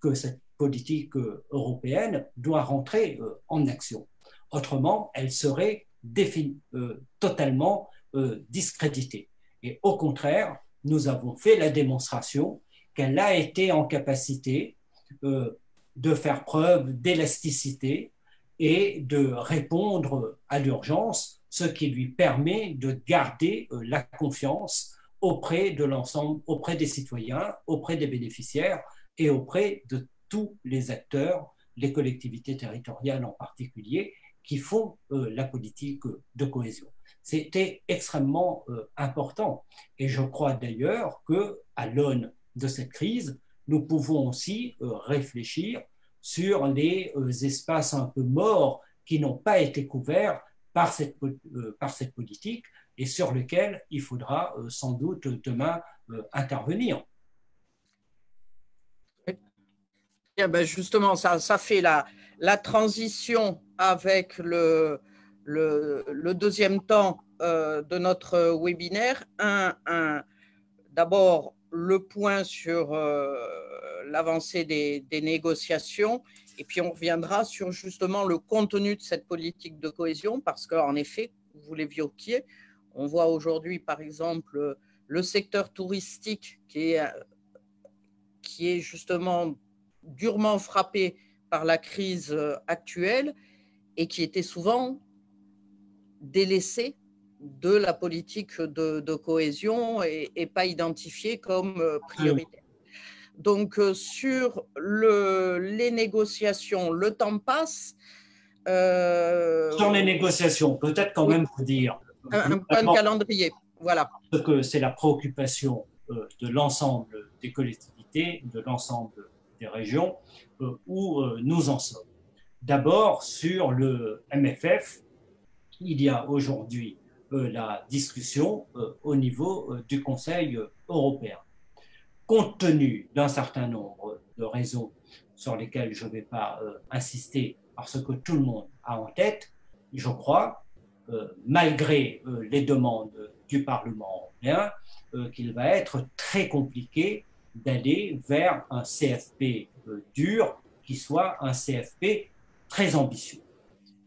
que cette politique euh, européenne doit rentrer euh, en action. Autrement, elle serait défin- euh, totalement euh, discréditée. Et au contraire, nous avons fait la démonstration qu'elle a été en capacité euh, de faire preuve d'élasticité et de répondre à l'urgence, ce qui lui permet de garder la confiance auprès de l'ensemble, auprès des citoyens, auprès des bénéficiaires et auprès de tous les acteurs, les collectivités territoriales en particulier, qui font la politique de cohésion. C'était extrêmement important et je crois d'ailleurs qu'à l'aune de cette crise, nous pouvons aussi réfléchir sur les espaces un peu morts qui n'ont pas été couverts par cette, par cette politique et sur lesquels il faudra sans doute demain intervenir. Eh bien, justement, ça, ça fait la, la transition avec le, le, le deuxième temps de notre webinaire. Un, un, d'abord, le point sur euh, l'avancée des, des négociations et puis on reviendra sur justement le contenu de cette politique de cohésion parce qu'en effet, vous l'évoquiez, on voit aujourd'hui par exemple le secteur touristique qui est, qui est justement durement frappé par la crise actuelle et qui était souvent délaissé de la politique de, de cohésion et, et pas identifiée comme prioritaire. Donc, sur le, les négociations, le temps passe. Euh, sur les négociations, peut-être quand oui, même vous dire… Un, un point de calendrier, voilà. Parce que c'est la préoccupation de l'ensemble des collectivités, de l'ensemble des régions, où nous en sommes. D'abord, sur le M F F, il y a aujourd'hui la discussion euh, au niveau euh, du Conseil européen. Compte tenu d'un certain nombre de raisons sur lesquelles je ne vais pas euh, insister parce que tout le monde a en tête, je crois, euh, malgré euh, les demandes du Parlement européen, euh, qu'il va être très compliqué d'aller vers un C F P euh, dur qui soit un C F P très ambitieux.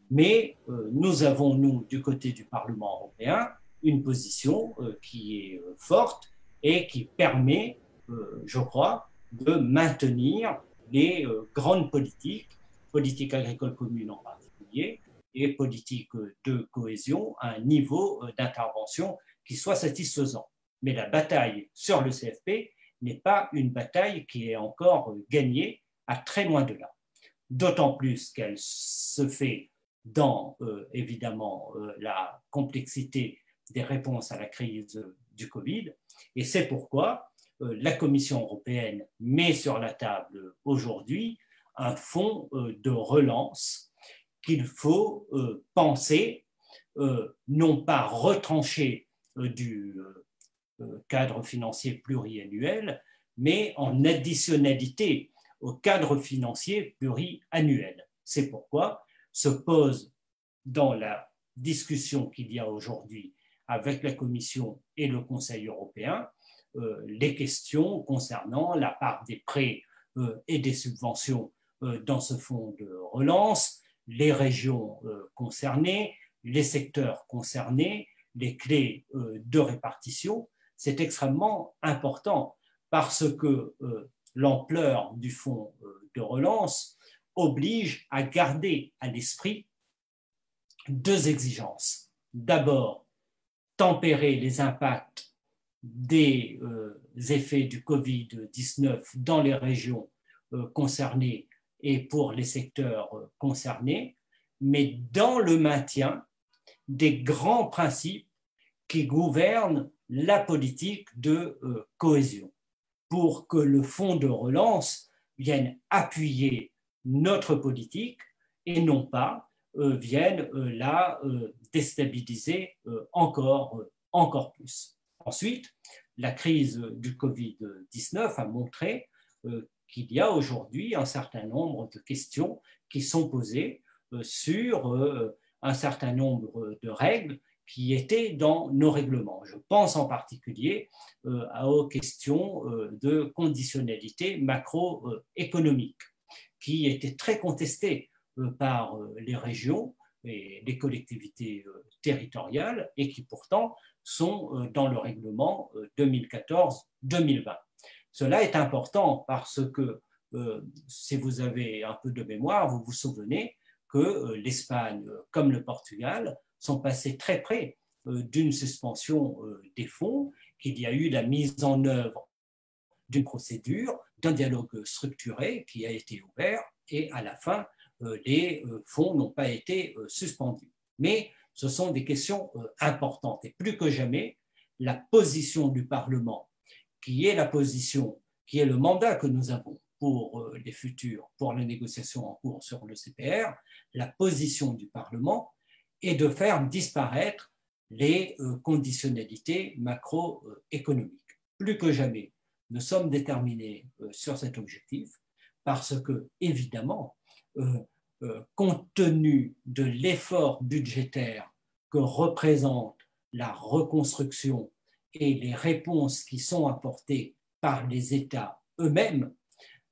Mais euh, nous avons, nous, du côté du Parlement européen, une position euh, qui est euh, forte et qui permet, euh, je crois, de maintenir les euh, grandes politiques, politique agricole commune en particulier, et politique euh, de cohésion à un niveau euh, d'intervention qui soit satisfaisant. Mais la bataille sur le C F P n'est pas une bataille qui est encore euh, gagnée, à très loin de là. D'autant plus qu'elle se fait dans, euh, évidemment, euh, la complexité des réponses à la crise euh, du Covid. Et c'est pourquoi euh, la Commission européenne met sur la table euh, aujourd'hui un fonds euh, de relance qu'il faut euh, penser euh, non pas retranchée euh, du euh, cadre financier pluriannuel, mais en additionnalité au cadre financier pluriannuel. C'est pourquoi se pose dans la discussion qu'il y a aujourd'hui avec la Commission et le Conseil européen, euh, les questions concernant la part des prêts euh, et des subventions euh, dans ce fonds de relance, les régions euh, concernées, les secteurs concernés, les clés euh, de répartition. C'est extrêmement important parce que euh, l'ampleur du fonds euh, de relance oblige à garder à l'esprit deux exigences. D'abord, tempérer les impacts des euh, effets du Covid dix-neuf dans les régions euh, concernées et pour les secteurs euh, concernés, mais dans le maintien des grands principes qui gouvernent la politique de euh, cohésion, pour que le fonds de relance vienne appuyer notre politique et non pas euh, vienne euh, la euh, déstabiliser euh, encore, euh, encore plus. Ensuite, la crise du Covid dix-neuf a montré euh, qu'il y a aujourd'hui un certain nombre de questions qui sont posées euh, sur euh, un certain nombre de règles qui étaient dans nos règlements. Je pense en particulier euh, aux questions euh, de conditionnalité macroéconomique, qui étaient très contestées euh, par euh, les régions et les collectivités euh, territoriales, et qui pourtant sont euh, dans le règlement euh, deux mille quatorze deux mille vingt. Cela est important parce que, euh, si vous avez un peu de mémoire, vous vous souvenez que euh, l'Espagne, euh, comme le Portugal, sont passés très près euh, d'une suspension euh, des fonds, qu'il y a eu la mise en œuvre d'une procédure, d'un dialogue structuré qui a été ouvert, et à la fin, euh, les euh, fonds n'ont pas été euh, suspendus. Mais ce sont des questions euh, importantes, et plus que jamais, la position du Parlement, qui est la position, qui est le mandat que nous avons pour euh, les futurs, pour les négociations en cours sur le C P R, la position du Parlement et de faire disparaître les conditionnalités macroéconomiques. Plus que jamais, nous sommes déterminés sur cet objectif parce que, évidemment, euh, euh, compte tenu de l'effort budgétaire que représente la reconstruction et les réponses qui sont apportées par les États eux-mêmes,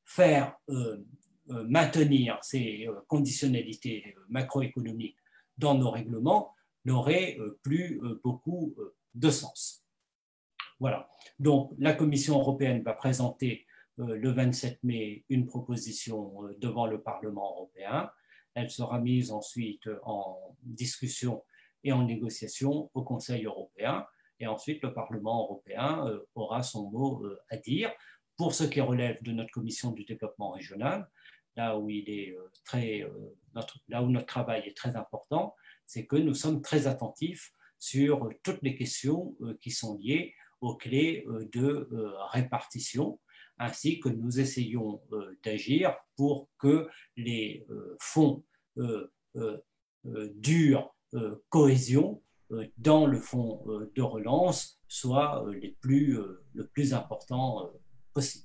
faire euh, euh, maintenir ces conditionnalités macroéconomiques dans nos règlements n'aurait plus beaucoup de sens. Voilà. Donc, la Commission européenne va présenter le vingt-sept mai une proposition devant le Parlement européen. Elle sera mise ensuite en discussion et en négociation au Conseil européen. Et ensuite, le Parlement européen aura son mot à dire. Pour ce qui relève de notre Commission du développement régional, là où, il est très, notre, là où notre travail est très important, c'est que nous sommes très attentifs sur toutes les questions qui sont liées aux clés de répartition, ainsi que nous essayons d'agir pour que les fonds durs cohésion dans le fonds de relance soient les plus, le plus important possible.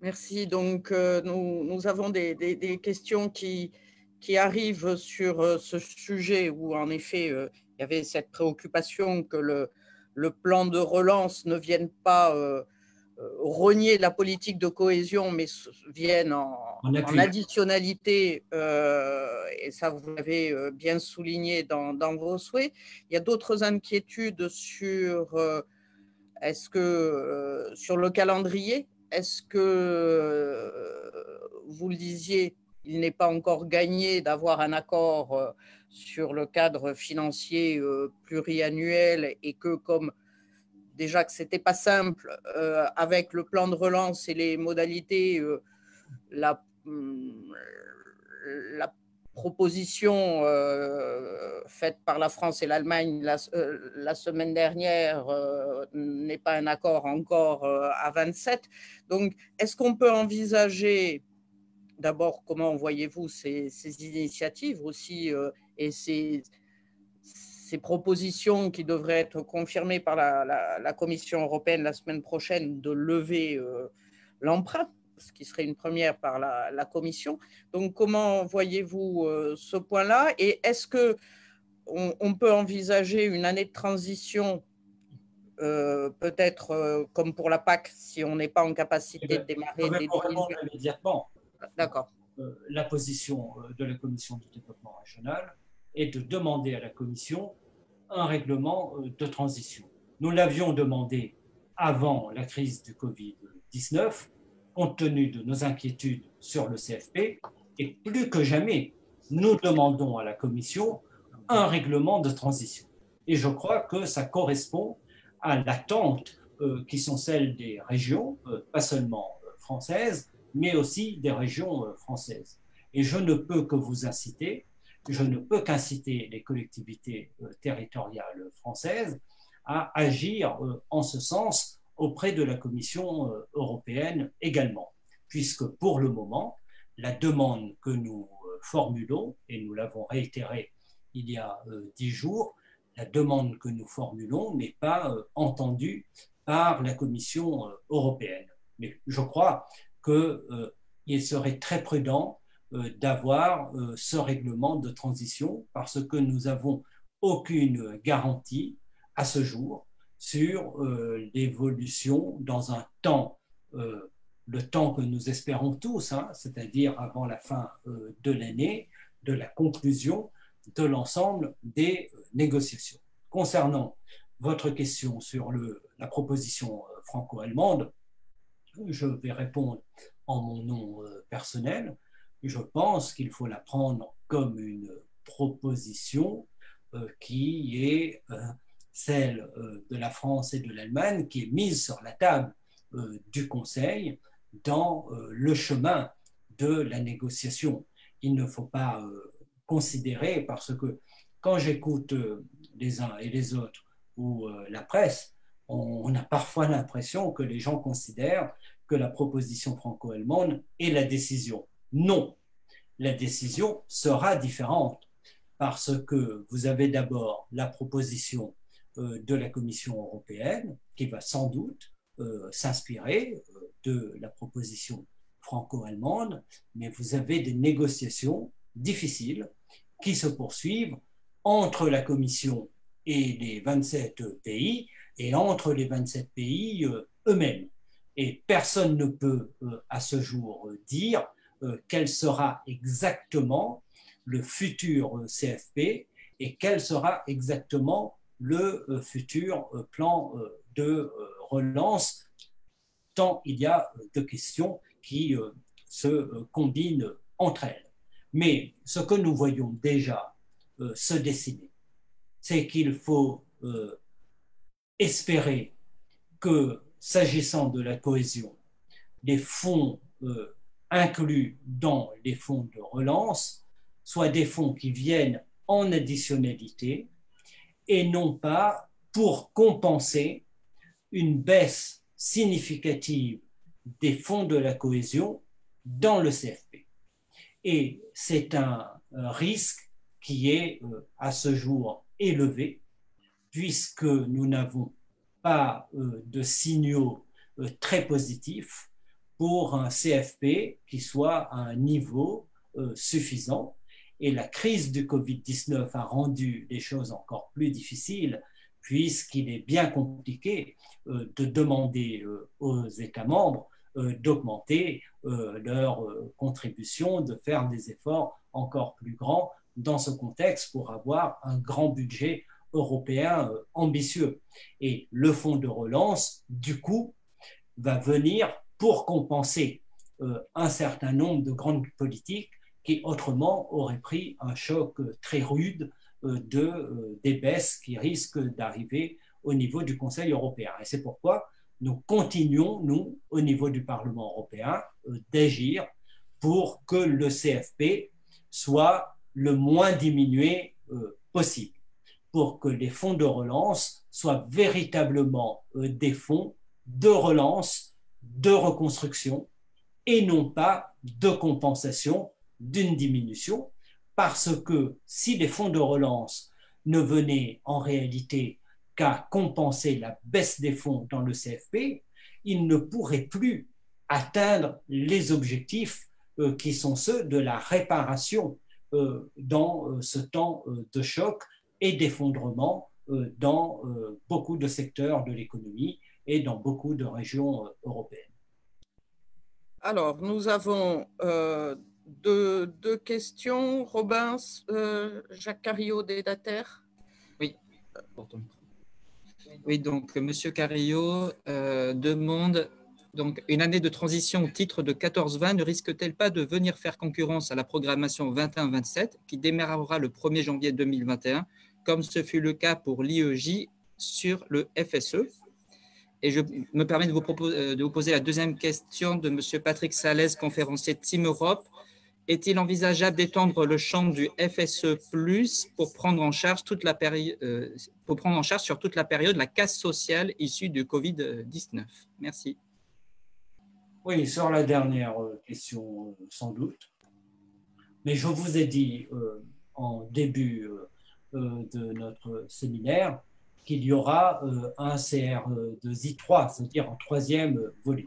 Merci. Donc, euh, nous, nous avons des, des, des questions qui, qui arrivent sur euh, ce sujet où, en effet, euh, il y avait cette préoccupation que le, le plan de relance ne vienne pas euh, euh, renier la politique de cohésion, mais vienne en, en additionnalité. Euh, et ça, vous l'avez bien souligné dans, dans vos souhaits. Il y a d'autres inquiétudes sur, euh, est-ce que, euh, sur le calendrier. Est-ce que, vous le disiez, il n'est pas encore gagné d'avoir un accord sur le cadre financier pluriannuel et que, comme déjà que ce n'était pas simple, avec le plan de relance et les modalités, la, la proposition faite par la France et l'Allemagne la, la semaine dernière n'est pas un accord encore à vingt-sept. Donc, est-ce qu'on peut envisager, d'abord, comment voyez-vous ces, ces initiatives aussi et ces, ces propositions qui devraient être confirmées par la, la, la Commission européenne la semaine prochaine de lever euh, l'emprunt, ce qui serait une première par la, la Commission. Donc, comment voyez-vous euh, ce point-là? Et est-ce que on, on peut envisager une année de transition, euh, peut-être euh, comme pour la P A C, si on n'est pas en capacité bien, de démarrer des réponds immédiatement. D'accord. Euh, la position de la Commission du développement régional est de demander à la Commission un règlement de transition. Nous l'avions demandé avant la crise du Covid dix-neuf, compte tenu de nos inquiétudes sur le C F P, et plus que jamais, nous demandons à la Commission un règlement de transition. Et je crois que ça correspond à l'attente euh, qui sont celles des régions, euh, pas seulement euh, françaises, mais aussi des régions euh, françaises. Et je ne peux que vous inciter, je ne peux qu'inciter les collectivités euh, territoriales françaises à agir euh, en ce sens auprès de la Commission euh, européenne également, puisque pour le moment, la demande que nous euh, formulons, et nous l'avons réitérée il y a dix euh, jours, la demande que nous formulons n'est pas euh, entendue par la Commission euh, européenne. Mais je crois qu'il serait très prudent euh, d'avoir euh, ce règlement de transition parce que nous n'avons aucune garantie à ce jour sur euh, l'évolution dans un temps, euh, le temps que nous espérons tous, hein, c'est-à-dire avant la fin euh, de l'année, de la conclusion de l'ensemble des négociations. Concernant votre question sur le, la proposition franco-allemande, je vais répondre en mon nom personnel. Je pense qu'il faut la prendre comme une proposition qui est celle de la France et de l'Allemagne, qui est mise sur la table du Conseil dans le chemin de la négociation. Il ne faut pas considérer, parce que quand j'écoute les uns et les autres ou la presse, on a parfois l'impression que les gens considèrent que la proposition franco-allemande est la décision. Non, la décision sera différente parce que vous avez d'abord la proposition de la Commission européenne qui va sans doute s'inspirer de la proposition franco-allemande, mais vous avez des négociations difficiles qui se poursuivent entre la Commission et les vingt-sept pays et entre les vingt-sept pays eux-mêmes. Et personne ne peut à ce jour dire quel sera exactement le futur C F P et quel sera exactement le futur plan de relance, tant il y a deux questions qui se combinent entre elles. Mais ce que nous voyons déjà euh, se dessiner, c'est qu'il faut euh, espérer que, s'agissant de la cohésion, les fonds euh, inclus dans les fonds de relance soient des fonds qui viennent en additionnalité et non pas pour compenser une baisse significative des fonds de la cohésion dans le C F P. Et c'est un risque qui est euh, à ce jour élevé, puisque nous n'avons pas euh, de signaux euh, très positifs pour un C F P qui soit à un niveau euh, suffisant. Et la crise du Covid dix-neuf a rendu les choses encore plus difficiles, puisqu'il est bien compliqué euh, de demander euh, aux États membres d'augmenter euh, leur euh, contribution, de faire des efforts encore plus grands dans ce contexte pour avoir un grand budget européen euh, ambitieux. Et le fonds de relance, du coup, va venir pour compenser euh, un certain nombre de grandes politiques qui autrement auraient pris un choc euh, très rude euh, de, euh, des baisses qui risquent d'arriver au niveau du Conseil européen. Et c'est pourquoi nous continuons, nous, au niveau du Parlement européen, euh, d'agir pour que le C F P soit le moins diminué euh, possible, pour que les fonds de relance soient véritablement euh, des fonds de relance, de reconstruction, et non pas de compensation d'une diminution, parce que si les fonds de relance ne venait en réalité qu'à compenser la baisse des fonds dans le C F P, il ne pourrait plus atteindre les objectifs euh, qui sont ceux de la réparation euh, dans euh, ce temps euh, de choc et d'effondrement euh, dans euh, beaucoup de secteurs de l'économie et dans beaucoup de régions euh, européennes. Alors, nous avons euh, deux, deux questions. Robin, euh, Jacques Carillot, des Dater. Oui, Oui, donc M. Carillot euh, demande donc, une année de transition au titre de quatorze vingt ne risque-t-elle pas de venir faire concurrence à la programmation vingt et un vingt-sept qui démarrera le premier janvier deux mille vingt et un, comme ce fut le cas pour l'I E J sur le F S E? Et je me permets de vous, proposer, de vous poser la deuxième question de M. Patrick Salès, conférencier Team Europe. Est-il envisageable d'étendre le champ du F S E plus, pour prendre en charge, toute la péri euh, pour prendre en charge sur toute la période la casse sociale issue du Covid dix-neuf? Merci. Oui, sur la dernière question, sans doute. Mais je vous ai dit euh, en début euh, de notre séminaire qu'il y aura euh, un C R deux I trois, c'est-à-dire en troisième volet.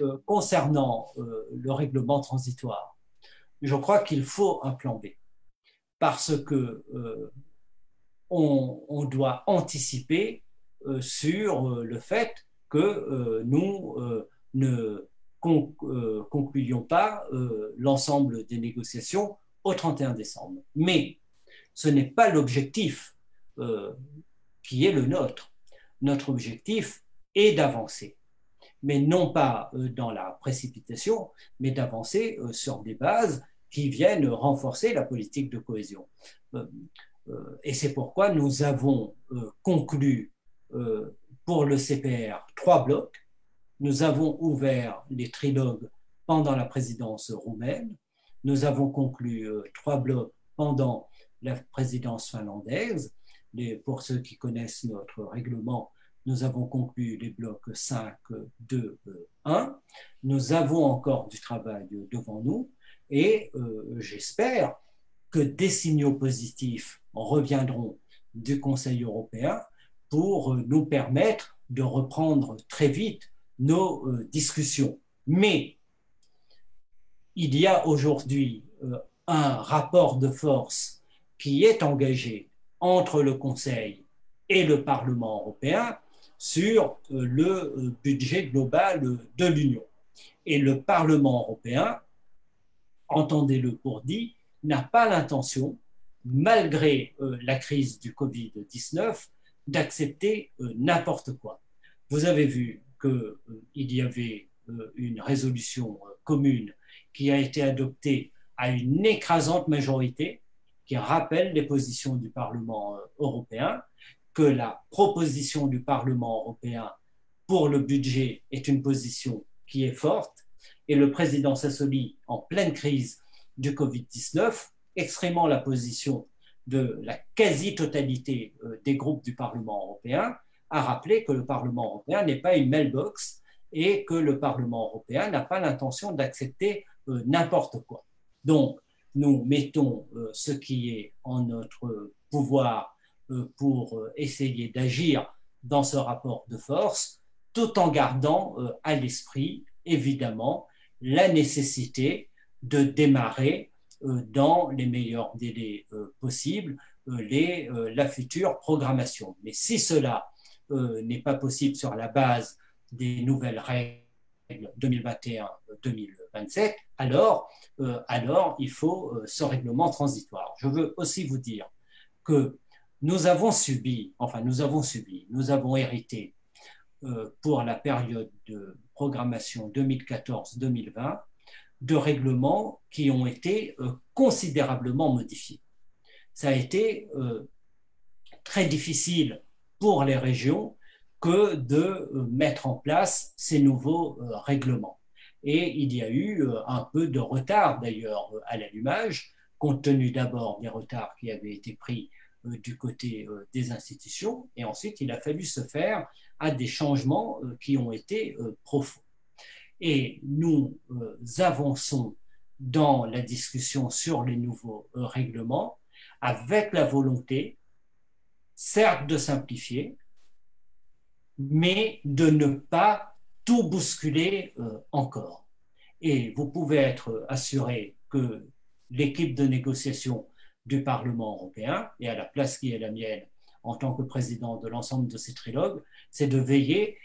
Euh, concernant euh, le règlement transitoire, je crois qu'il faut un plan B, parce que euh, on, on doit anticiper euh, sur euh, le fait que euh, nous euh, ne con, euh, concluions pas euh, l'ensemble des négociations au trente et un décembre. Mais ce n'est pas l'objectif euh, qui est le nôtre. Notre objectif est d'avancer, mais non pas dans la précipitation, mais d'avancer sur des bases qui viennent renforcer la politique de cohésion. Et c'est pourquoi nous avons conclu pour le C P R trois blocs. Nous avons ouvert les trilogues pendant la présidence roumaine. Nous avons conclu trois blocs pendant la présidence finlandaise. Les, pour ceux qui connaissent notre règlement, nous avons conclu les blocs cinq, deux, un. Nous avons encore du travail devant nous et euh, j'espère que des signaux positifs reviendront du Conseil européen pour nous permettre de reprendre très vite nos euh, discussions. Mais il y a aujourd'hui euh, un rapport de force qui est engagé entre le Conseil et le Parlement européen sur le budget global de l'Union. Et le Parlement européen, entendez-le pour dit, n'a pas l'intention, malgré la crise du Covid dix-neuf, d'accepter n'importe quoi. Vous avez vu qu'il y avait une résolution commune qui a été adoptée à une écrasante majorité, qui rappelle les positions du Parlement européen, que la proposition du Parlement européen pour le budget est une position qui est forte, et le président Sassoli, en pleine crise du Covid dix-neuf, exprimant la position de la quasi-totalité des groupes du Parlement européen, a rappelé que le Parlement européen n'est pas une mailbox et que le Parlement européen n'a pas l'intention d'accepter n'importe quoi. Donc, nous mettons ce qui est en notre pouvoir pour essayer d'agir dans ce rapport de force, tout en gardant à l'esprit, évidemment, la nécessité de démarrer dans les meilleurs délais possibles les, la future programmation. Mais si cela n'est pas possible sur la base des nouvelles règles deux mille vingt et un deux mille vingt-sept, alors, alors il faut ce règlement transitoire. Je veux aussi vous dire que Nous avons subi, enfin nous avons subi, nous avons hérité euh, pour la période de programmation deux mille quatorze deux mille vingt de règlements qui ont été euh, considérablement modifiés. Ça a été euh, très difficile pour les régions que de euh, mettre en place ces nouveaux euh, règlements. Et il y a eu euh, un peu de retard d'ailleurs à l'allumage, compte tenu d'abord des retards qui avaient été pris du côté des institutions, et ensuite il a fallu se faire à des changements qui ont été profonds. Et nous avançons dans la discussion sur les nouveaux règlements avec la volonté certes de simplifier, mais de ne pas tout bousculer euh, encore. Et vous pouvez être assuré que l'équipe de négociation du Parlement européen, et à la place qui est la mienne en tant que président de l'ensemble de ces trilogues, c'est de veiller,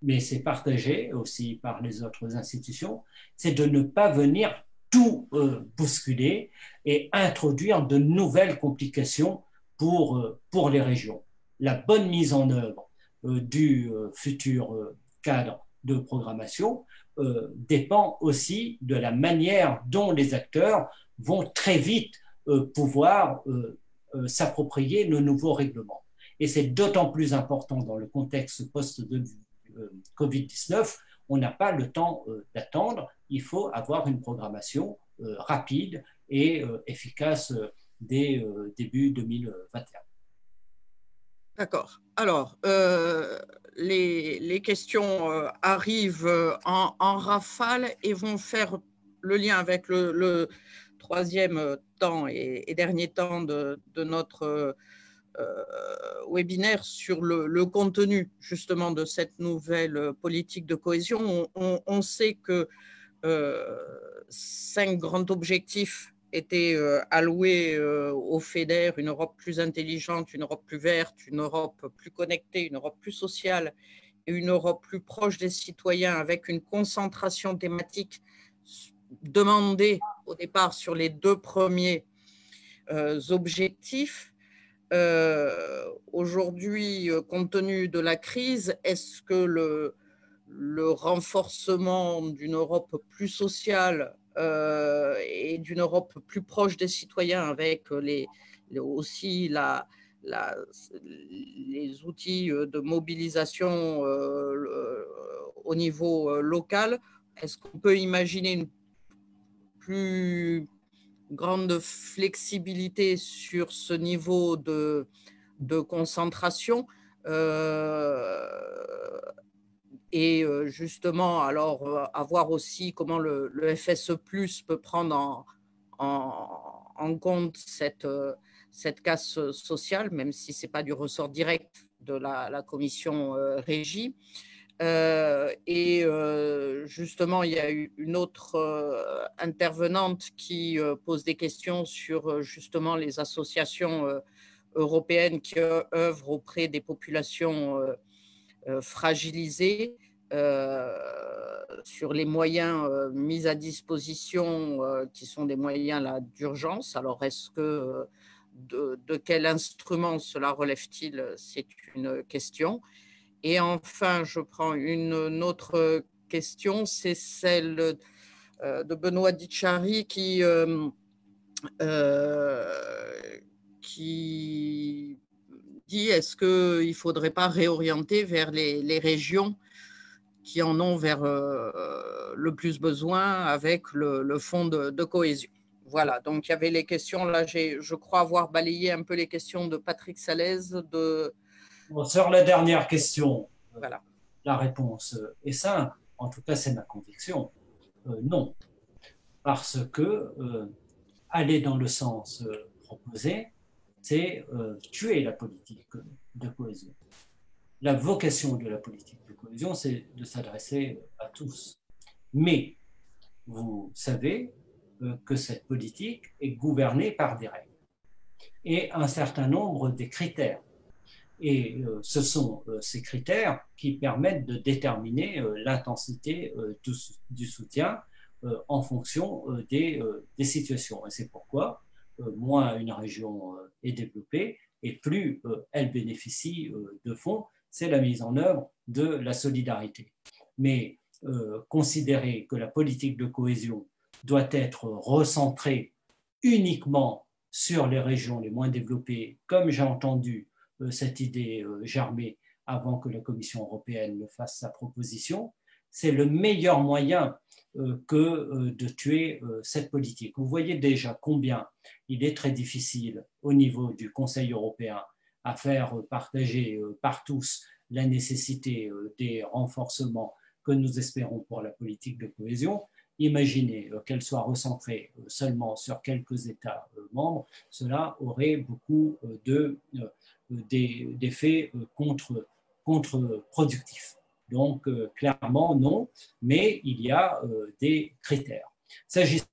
mais c'est partagé aussi par les autres institutions, c'est de ne pas venir tout euh, bousculer et introduire de nouvelles complications pour, euh, pour les régions. La bonne mise en œuvre euh, du euh, futur euh, cadre de programmation euh, dépend aussi de la manière dont les acteurs vont très vite euh, pouvoir euh, euh, s'approprier le nouveau règlement. Et c'est d'autant plus important dans le contexte post-Covid dix-neuf. On n'a pas le temps euh, d'attendre, il faut avoir une programmation euh, rapide et euh, efficace euh, dès euh, début deux mille vingt et un. D'accord. Alors, euh, les, les questions euh, arrivent en, en rafale et vont faire le lien avec le, le troisième temps et, et dernier temps de, de notre euh, Euh, webinaire sur le, le contenu justement de cette nouvelle politique de cohésion. On, on, on sait que euh, cinq grands objectifs étaient euh, alloués euh, au FEDER: une Europe plus intelligente, une Europe plus verte, une Europe plus connectée, une Europe plus sociale et une Europe plus proche des citoyens, avec une concentration thématique demandée au départ sur les deux premiers euh, objectifs. Euh, aujourd'hui, compte tenu de la crise, est-ce que le, le renforcement d'une Europe plus sociale euh, et d'une Europe plus proche des citoyens, avec les, les, aussi la, la, les outils de mobilisation euh, le, au niveau local, est-ce qu'on peut imaginer une plus grande flexibilité sur ce niveau de, de concentration euh, et justement alors à voir aussi comment le, le F S E plus peut prendre en, en, en compte cette, cette casse sociale, même si ce n'est pas du ressort direct de la, la commission régie. Euh, et euh, justement, il y a eu une autre euh, intervenante qui euh, pose des questions sur euh, justement les associations euh, européennes qui œuvrent auprès des populations euh, euh, fragilisées, euh, sur les moyens euh, mis à disposition euh, qui sont des moyens d'urgence. Alors, est-ce que euh, de, de quel instrument cela relève-t-il? C'est une question. Et enfin, je prends une autre question, c'est celle de Benoît Dichari qui, euh, euh, qui dit: est-ce qu'il ne faudrait pas réorienter vers les, les régions qui en ont vers, euh, le plus besoin avec le, le fonds de, de cohésion? Voilà, donc il y avait les questions, là je crois avoir balayé un peu les questions de Patrick Salès, de… Bon, sur la dernière question, voilà. La réponse est simple, en tout cas c'est ma conviction, euh, non, parce que euh, aller dans le sens euh, proposé, c'est euh, tuer la politique de cohésion. La vocation de la politique de cohésion, c'est de s'adresser à tous. Mais vous savez euh, que cette politique est gouvernée par des règles et un certain nombre des critères. Et ce sont ces critères qui permettent de déterminer l'intensité du soutien en fonction des, des situations. Et c'est pourquoi moins une région est développée et plus elle bénéficie de fonds, c'est la mise en œuvre de la solidarité. Mais euh, considérer que la politique de cohésion doit être recentrée uniquement sur les régions les moins développées, comme j'ai entendu cette idée germée avant que la Commission européenne ne fasse sa proposition, c'est le meilleur moyen que de tuer cette politique. Vous voyez déjà combien il est très difficile au niveau du Conseil européen à faire partager par tous la nécessité des renforcements que nous espérons pour la politique de cohésion. Imaginez qu'elle soit recentrée seulement sur quelques États membres, cela aurait beaucoup de des, des faits contre, contre-productifs. Donc, euh, clairement, non, mais il y a euh, des critères. S'agissant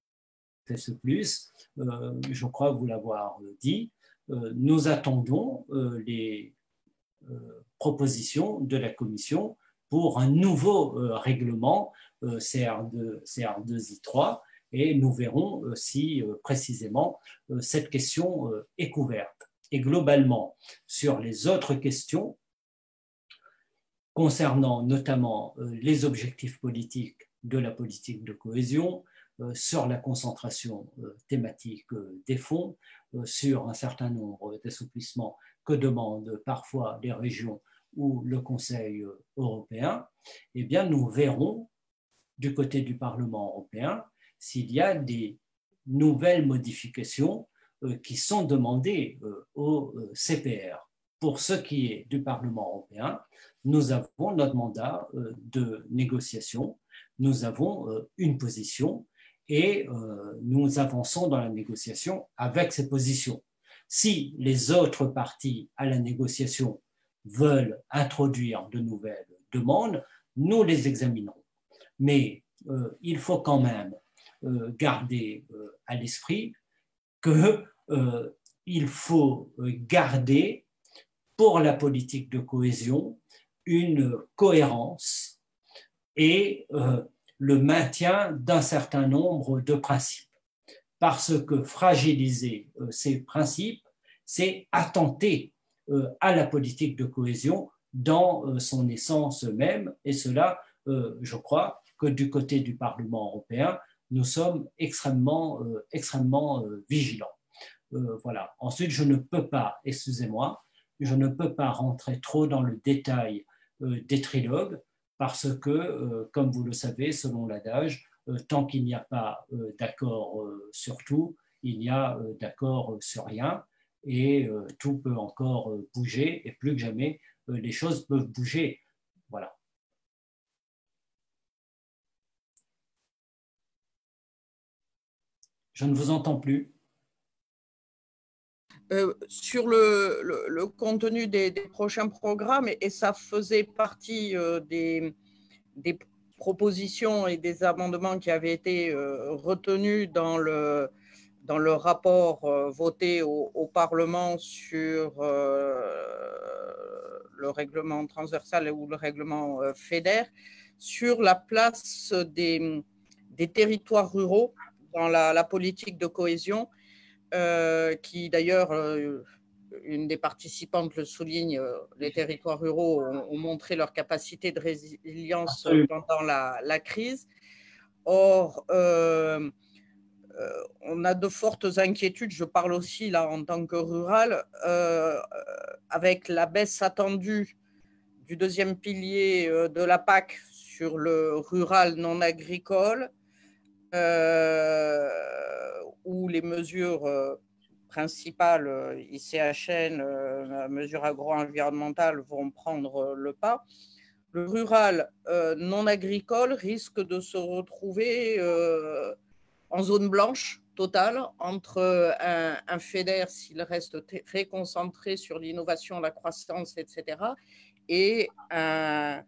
de ce plus, euh, je crois vous l'avoir dit, euh, nous attendons euh, les euh, propositions de la Commission pour un nouveau euh, règlement euh, C R deux I trois, et nous verrons euh, si euh, précisément euh, cette question euh, est couverte. Et globalement, sur les autres questions, concernant notamment les objectifs politiques de la politique de cohésion, sur la concentration thématique des fonds, sur un certain nombre d'assouplissements que demandent parfois les régions ou le Conseil européen, eh bien nous verrons du côté du Parlement européen s'il y a des nouvelles modifications qui sont demandées au C P R. Pour ce qui est du Parlement européen, nous avons notre mandat de négociation, nous avons une position et nous avançons dans la négociation avec ces positions. Si les autres parties à la négociation veulent introduire de nouvelles demandes, nous les examinerons. Mais euh, il faut quand même euh, garder euh, à l'esprit qu'il euh, faut garder pour la politique de cohésion une cohérence et euh, le maintien d'un certain nombre de principes. Parce que fragiliser euh, ces principes, c'est attenter euh, à la politique de cohésion dans euh, son essence même. Et cela, euh, je crois que du côté du Parlement européen, nous sommes extrêmement, euh, extrêmement euh, vigilants. Euh, voilà. Ensuite, je ne peux pas, excusez-moi, je ne peux pas rentrer trop dans le détail euh, des trilogues parce que, euh, comme vous le savez, selon l'adage, euh, tant qu'il n'y a pas euh, d'accord euh, sur tout, il n'y a euh, d'accord euh, sur rien et euh, tout peut encore euh, bouger et plus que jamais, euh, les choses peuvent bouger. Voilà. Je ne vous entends plus. Euh, sur le, le, le contenu des, des prochains programmes, et, et ça faisait partie euh, des, des propositions et des amendements qui avaient été euh, retenus dans le, dans le rapport euh, voté au, au Parlement sur euh, le règlement transversal ou le règlement euh, F E D E R, sur la place des, des territoires ruraux dans la, la politique de cohésion. Euh, qui d'ailleurs, euh, une des participantes le souligne, euh, les territoires ruraux ont, ont montré leur capacité de résilience pendant la, la crise. Or, euh, euh, on a de fortes inquiétudes, je parle aussi là en tant que rural, euh, avec la baisse attendue du deuxième pilier de la P A C sur le rural non agricole, euh, où les mesures principales, I C H N, mesures agro-environnementales, vont prendre le pas, le rural non agricole risque de se retrouver en zone blanche totale entre un, un F E D E R, s'il reste très concentré sur l'innovation, la croissance, et cetera, et un,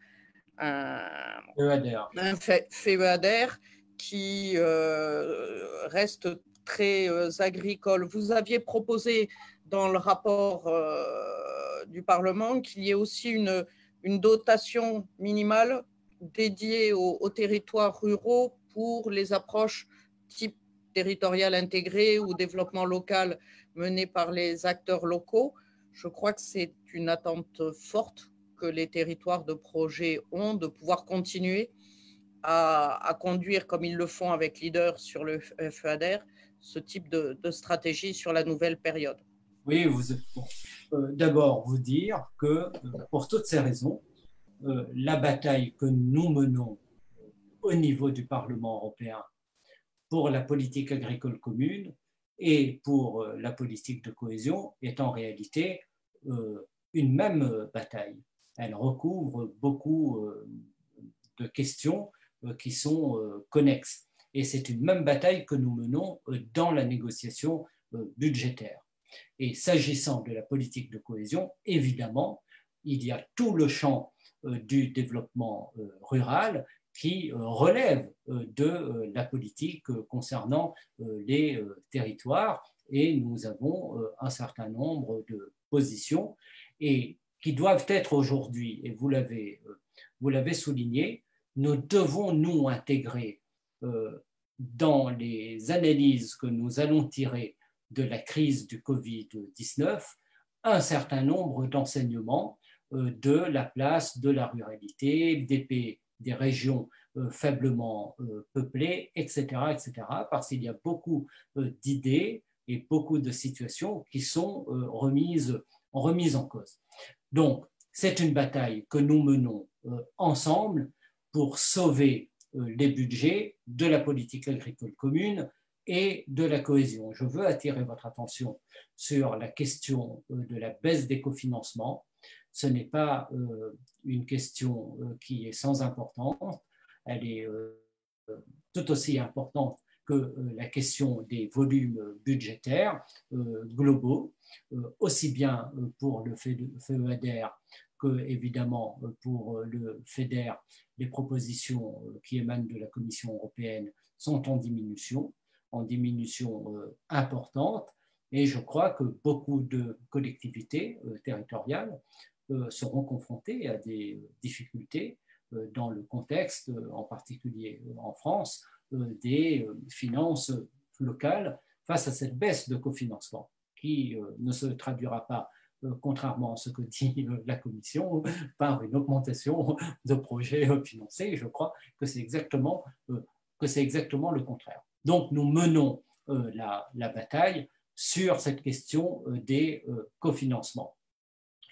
un, un F E D E R qui euh, reste très euh, agricole. Vous aviez proposé dans le rapport euh, du Parlement qu'il y ait aussi une, une dotation minimale dédiée aux, aux territoires ruraux pour les approches type territorial intégré ou développement local menées par les acteurs locaux. Je crois que c'est une attente forte que les territoires de projet ont de pouvoir continuer à, à conduire, comme ils le font avec Leader sur le F E D E R, ce type de, de stratégie sur la nouvelle période. Oui, vous, bon, euh, d'abord vous dire que euh, pour toutes ces raisons, euh, la bataille que nous menons au niveau du Parlement européen pour la politique agricole commune et pour euh, la politique de cohésion est en réalité euh, une même bataille. Elle recouvre beaucoup euh, de questions euh, qui sont euh, connexes. Et c'est une même bataille que nous menons dans la négociation budgétaire. Et s'agissant de la politique de cohésion, évidemment, il y a tout le champ euh, du développement euh, rural qui euh, relève euh, de euh, la politique euh, concernant euh, les euh, territoires, et nous avons euh, un certain nombre de positions et qui doivent être aujourd'hui, et vous l'avez euh, vous l'avez souligné, nous devons nous intégrer euh, dans les analyses que nous allons tirer de la crise du Covid dix-neuf, un certain nombre d'enseignements euh, de la place de la ruralité, des pays, des régions euh, faiblement euh, peuplées, et cetera, et cetera, parce qu'il y a beaucoup euh, d'idées et beaucoup de situations qui sont euh, remises, remises en cause. Donc, c'est une bataille que nous menons euh, ensemble pour sauver euh, les budgets de la politique agricole commune et de la cohésion. Je veux attirer votre attention sur la question euh, de la baisse des cofinancements. Ce n'est pas euh, une question euh, qui est sans importance, elle est euh, tout aussi importante que euh, la question des volumes budgétaires euh, globaux, euh, aussi bien pour le FEADER que, évidemment, pour le FEDER. Les propositions euh, qui émanent de la Commission européenne sont en diminution, en diminution euh, importante, et je crois que beaucoup de collectivités euh, territoriales Euh, seront confrontés à des difficultés euh, dans le contexte, euh, en particulier en France, euh, des euh, finances locales face à cette baisse de cofinancement qui euh, ne se traduira pas, euh, contrairement à ce que dit euh, la Commission, par une augmentation de projets euh, financés. Je crois que c'est exactement, euh, que c'est exactement le contraire. Donc nous menons euh, la, la bataille sur cette question euh, des euh, cofinancements.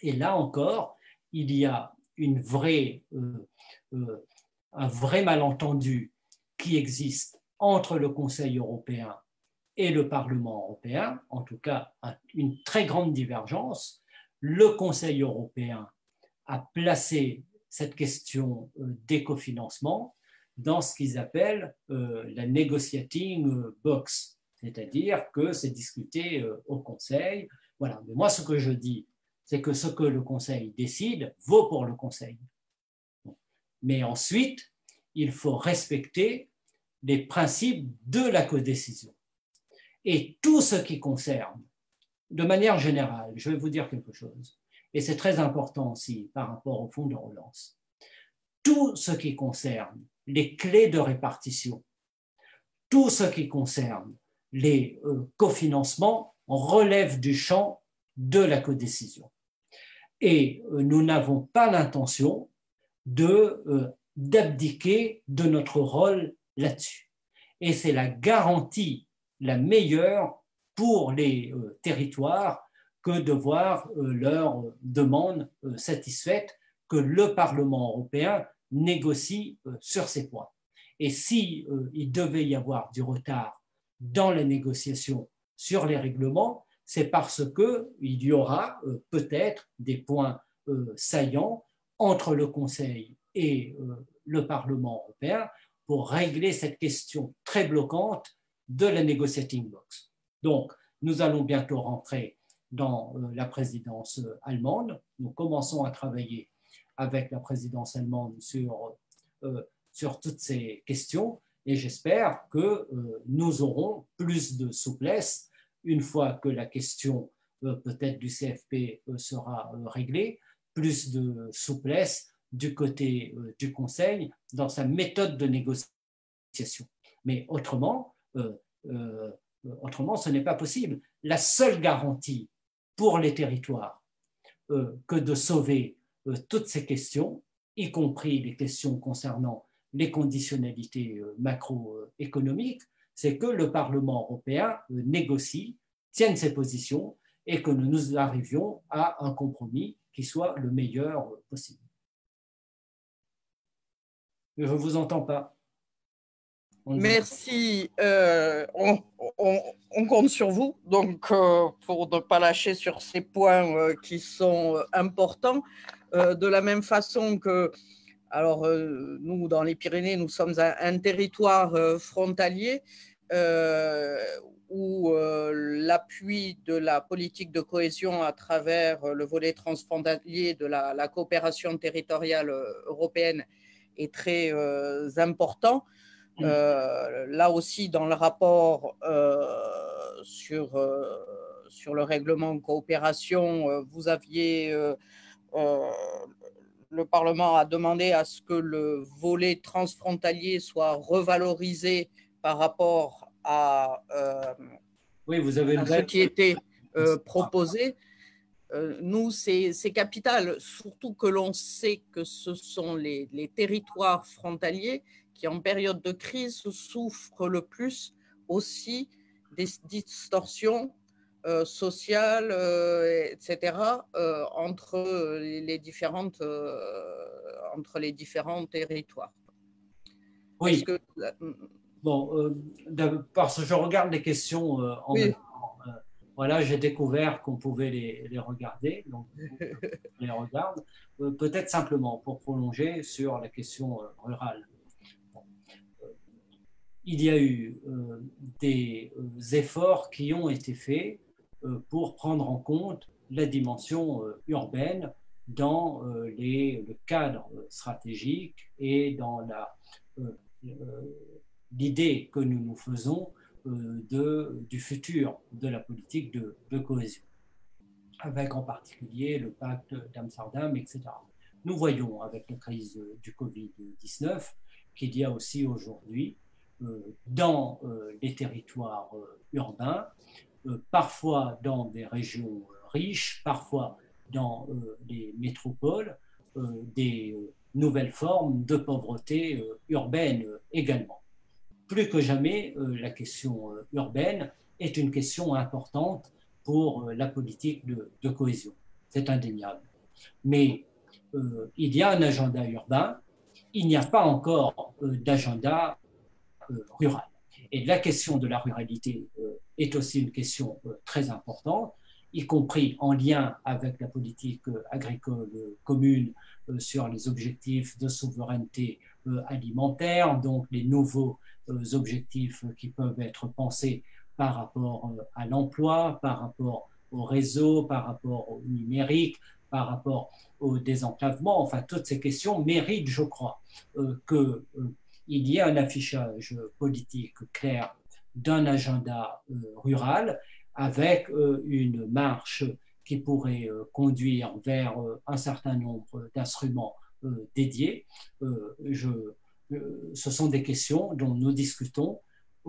Et là encore, il y a une vraie, euh, euh, un vrai malentendu qui existe entre le Conseil européen et le Parlement européen, en tout cas un, une très grande divergence. Le Conseil européen a placé cette question euh, des cofinancements dans ce qu'ils appellent euh, la negotiating box, c'est-à-dire que c'est discuté euh, au Conseil. Voilà. Mais moi, ce que je dis, c'est que ce que le Conseil décide vaut pour le Conseil. Mais ensuite, il faut respecter les principes de la codécision. Et tout ce qui concerne, de manière générale, je vais vous dire quelque chose, et c'est très important aussi par rapport au fonds de relance, tout ce qui concerne les clés de répartition, tout ce qui concerne les euh, cofinancements relève du champ de la codécision. Et nous n'avons pas l'intention de, euh, d'abdiquer de notre rôle là-dessus. Et c'est la garantie la meilleure pour les euh, territoires que de voir euh, leur demande euh, satisfaite, que le Parlement européen négocie euh, sur ces points. Et si euh, il devait y avoir du retard dans les négociations sur les règlements, c'est parce qu'il y aura euh, peut-être des points euh, saillants entre le Conseil et euh, le Parlement européen pour régler cette question très bloquante de la negotiating box. Donc, nous allons bientôt rentrer dans euh, la présidence allemande. Nous commençons à travailler avec la présidence allemande sur, euh, sur toutes ces questions et j'espère que euh, nous aurons plus de souplesse une fois que la question euh, peut-être du C F P euh, sera euh, réglée, plus de souplesse du côté euh, du Conseil dans sa méthode de négociation. Mais autrement, euh, euh, autrement ce n'est pas possible. La seule garantie pour les territoires euh, que de sauver euh, toutes ces questions, y compris les questions concernant les conditionnalités euh, macroéconomiques, c'est que le Parlement européen négocie, tienne ses positions et que nous arrivions à un compromis qui soit le meilleur possible. Je ne vous entends pas. On Merci. Euh, on, on, on compte sur vous donc, euh, pour ne pas lâcher sur ces points euh, qui sont euh, importants. Euh, de la même façon que Alors, nous, dans les Pyrénées, nous sommes un, un territoire euh, frontalier euh, où euh, l'appui de la politique de cohésion à travers le volet transfrontalier de la, la coopération territoriale européenne est très euh, important. Euh, là aussi, dans le rapport euh, sur, euh, sur le règlement de coopération, euh, vous aviez... Euh, euh, le Parlement a demandé à ce que le volet transfrontalier soit revalorisé par rapport à, euh, oui, vous avez à ce qui était euh, proposé. Euh, nous, c'est capital, surtout que l'on sait que ce sont les, les territoires frontaliers qui, en période de crise, souffrent le plus aussi des distorsions Euh, sociale, euh, et cetera, euh, entre les différentes euh, entre les différents territoires. Oui. Que... Bon, euh, parce que je regarde les questions euh, en oui. même temps. Euh, voilà, j'ai découvert qu'on pouvait les, les regarder, donc je les regarde. Euh, Peut-être simplement pour prolonger sur la question euh, rurale. Il y a eu euh, des efforts qui ont été faits pour prendre en compte la dimension urbaine dans les, le cadre stratégique et dans l'idée que nous nous faisons de, du futur de la politique de, de cohésion, avec en particulier le pacte d'Amsterdam, et cetera. Nous voyons avec la crise du Covid dix-neuf qu'il y a aussi aujourd'hui dans les territoires urbains, parfois dans des régions riches, parfois dans les métropoles, des nouvelles formes de pauvreté urbaine également. Plus que jamais, la question urbaine est une question importante pour la politique de, de cohésion, c'est indéniable. Mais euh, il y a un agenda urbain, il n'y a pas encore euh, d'agenda Euh, rural. Et la question de la ruralité euh, est aussi une question euh, très importante, y compris en lien avec la politique euh, agricole euh, commune euh, sur les objectifs de souveraineté euh, alimentaire, donc les nouveaux euh, objectifs euh, qui peuvent être pensés par rapport euh, à l'emploi, par rapport au réseau, par rapport au numérique, par rapport au désenclavement. Enfin, toutes ces questions méritent, je crois, euh, que euh, il y a un affichage politique clair d'un agenda euh, rural avec euh, une marche qui pourrait euh, conduire vers euh, un certain nombre d'instruments euh, dédiés. Euh, je, euh, ce sont des questions dont nous discutons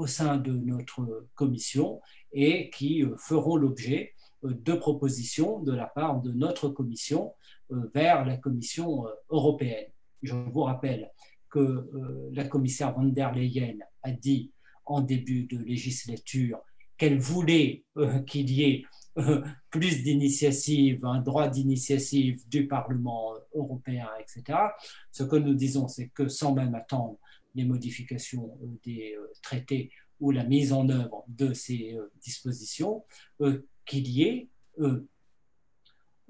au sein de notre commission et qui euh, feront l'objet euh, de propositions de la part de notre commission euh, vers la Commission européenne. Je vous rappelle que la commissaire von der Leyen a dit en début de législature qu'elle voulait euh, qu'il y ait euh, plus d'initiatives, un droit d'initiative du Parlement européen, et cetera. Ce que nous disons, c'est que sans même attendre les modifications euh, des euh, traités ou la mise en œuvre de ces euh, dispositions, euh, qu'il y ait euh,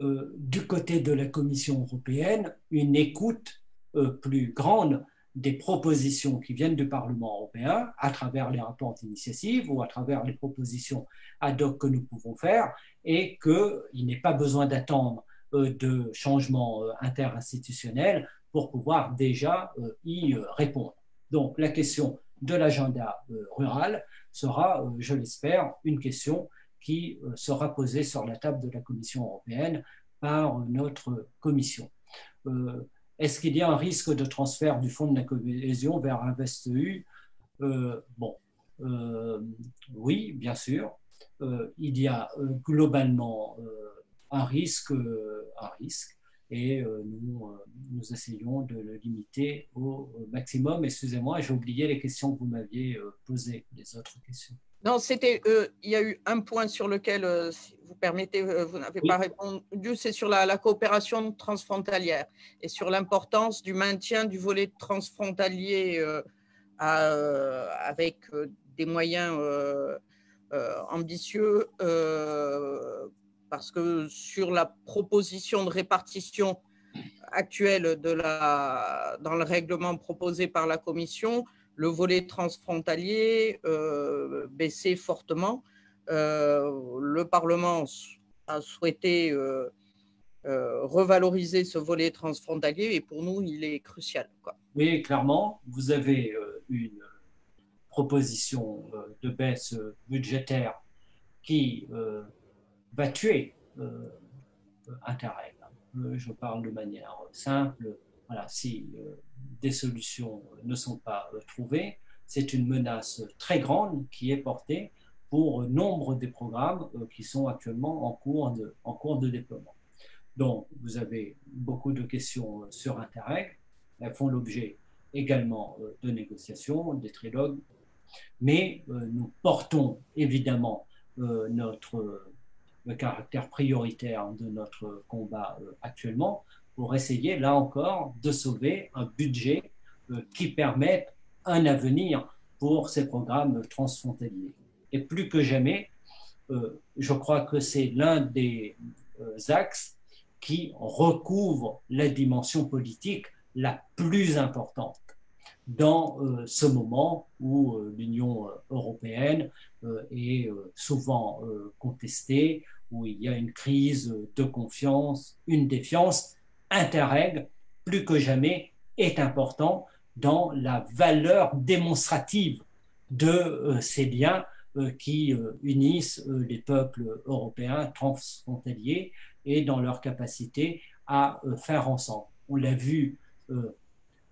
euh, du côté de la Commission européenne une écoute euh, plus grande des propositions qui viennent du Parlement européen à travers les rapports d'initiative ou à travers les propositions ad hoc que nous pouvons faire et qu'il n'est pas besoin d'attendre euh, de changements euh, interinstitutionnels pour pouvoir déjà euh, y euh, répondre. Donc la question de l'agenda euh, rural sera, euh, je l'espère, une question qui euh, sera posée sur la table de la Commission européenne par euh, notre commission. Euh, Est-ce qu'il y a un risque de transfert du fonds de la cohésion vers InvestEU? euh, Bon, euh, oui, bien sûr. Euh, il y a euh, globalement euh, un risque, euh, un risque, et euh, nous, euh, nous essayons de le limiter au maximum. Excusez-moi, j'ai oublié les questions que vous m'aviez euh, posées, les autres questions. Non, c'était, euh, il y a eu un point sur lequel, euh, si vous permettez, euh, vous n'avez oui. pas répondu, c'est sur la, la coopération transfrontalière et sur l'importance du maintien du volet transfrontalier euh, à, euh, avec euh, des moyens euh, euh, ambitieux, euh, parce que sur la proposition de répartition actuelle de la, dans le règlement proposé par la Commission, le volet transfrontalier euh, baissait fortement. Euh, le Parlement a souhaité euh, euh, revaloriser ce volet transfrontalier et pour nous, il est crucial, quoi. Oui, clairement, vous avez une proposition de baisse budgétaire qui euh, va tuer euh, Interreg. Je parle de manière simple. Voilà, si euh, des solutions ne sont pas euh, trouvées, c'est une menace très grande qui est portée pour euh, nombre des programmes euh, qui sont actuellement en cours de, en cours de déploiement. Donc, vous avez beaucoup de questions euh, sur Interreg. Elles font l'objet également euh, de négociations, des trilogues. Mais euh, nous portons évidemment euh, notre, euh, le caractère prioritaire de notre combat euh, actuellement, pour essayer, là encore, de sauver un budget euh, qui permette un avenir pour ces programmes transfrontaliers. Et plus que jamais, euh, je crois que c'est l'un des euh, axes qui recouvre la dimension politique la plus importante dans euh, ce moment où euh, l'Union européenne euh, est euh, souvent euh, contestée, où il y a une crise de confiance, une défiance. Interreg, plus que jamais, est important dans la valeur démonstrative de euh, ces liens euh, qui euh, unissent euh, les peuples européens transfrontaliers et dans leur capacité à euh, faire ensemble. On l'a vu euh,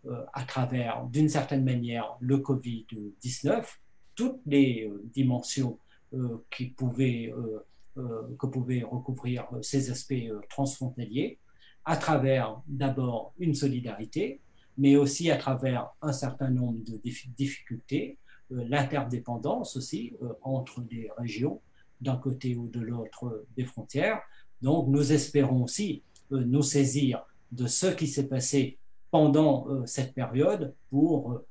euh, à travers, d'une certaine manière, le Covid dix-neuf, toutes les euh, dimensions euh, qui pouvaient, euh, euh, que pouvaient recouvrir euh, ces aspects euh, transfrontaliers, à travers d'abord une solidarité, mais aussi à travers un certain nombre de difficultés, euh, l'interdépendance aussi euh, entre les régions, d'un côté ou de l'autre euh, des frontières. Donc nous espérons aussi euh, nous saisir de ce qui s'est passé pendant euh, cette période pour euh,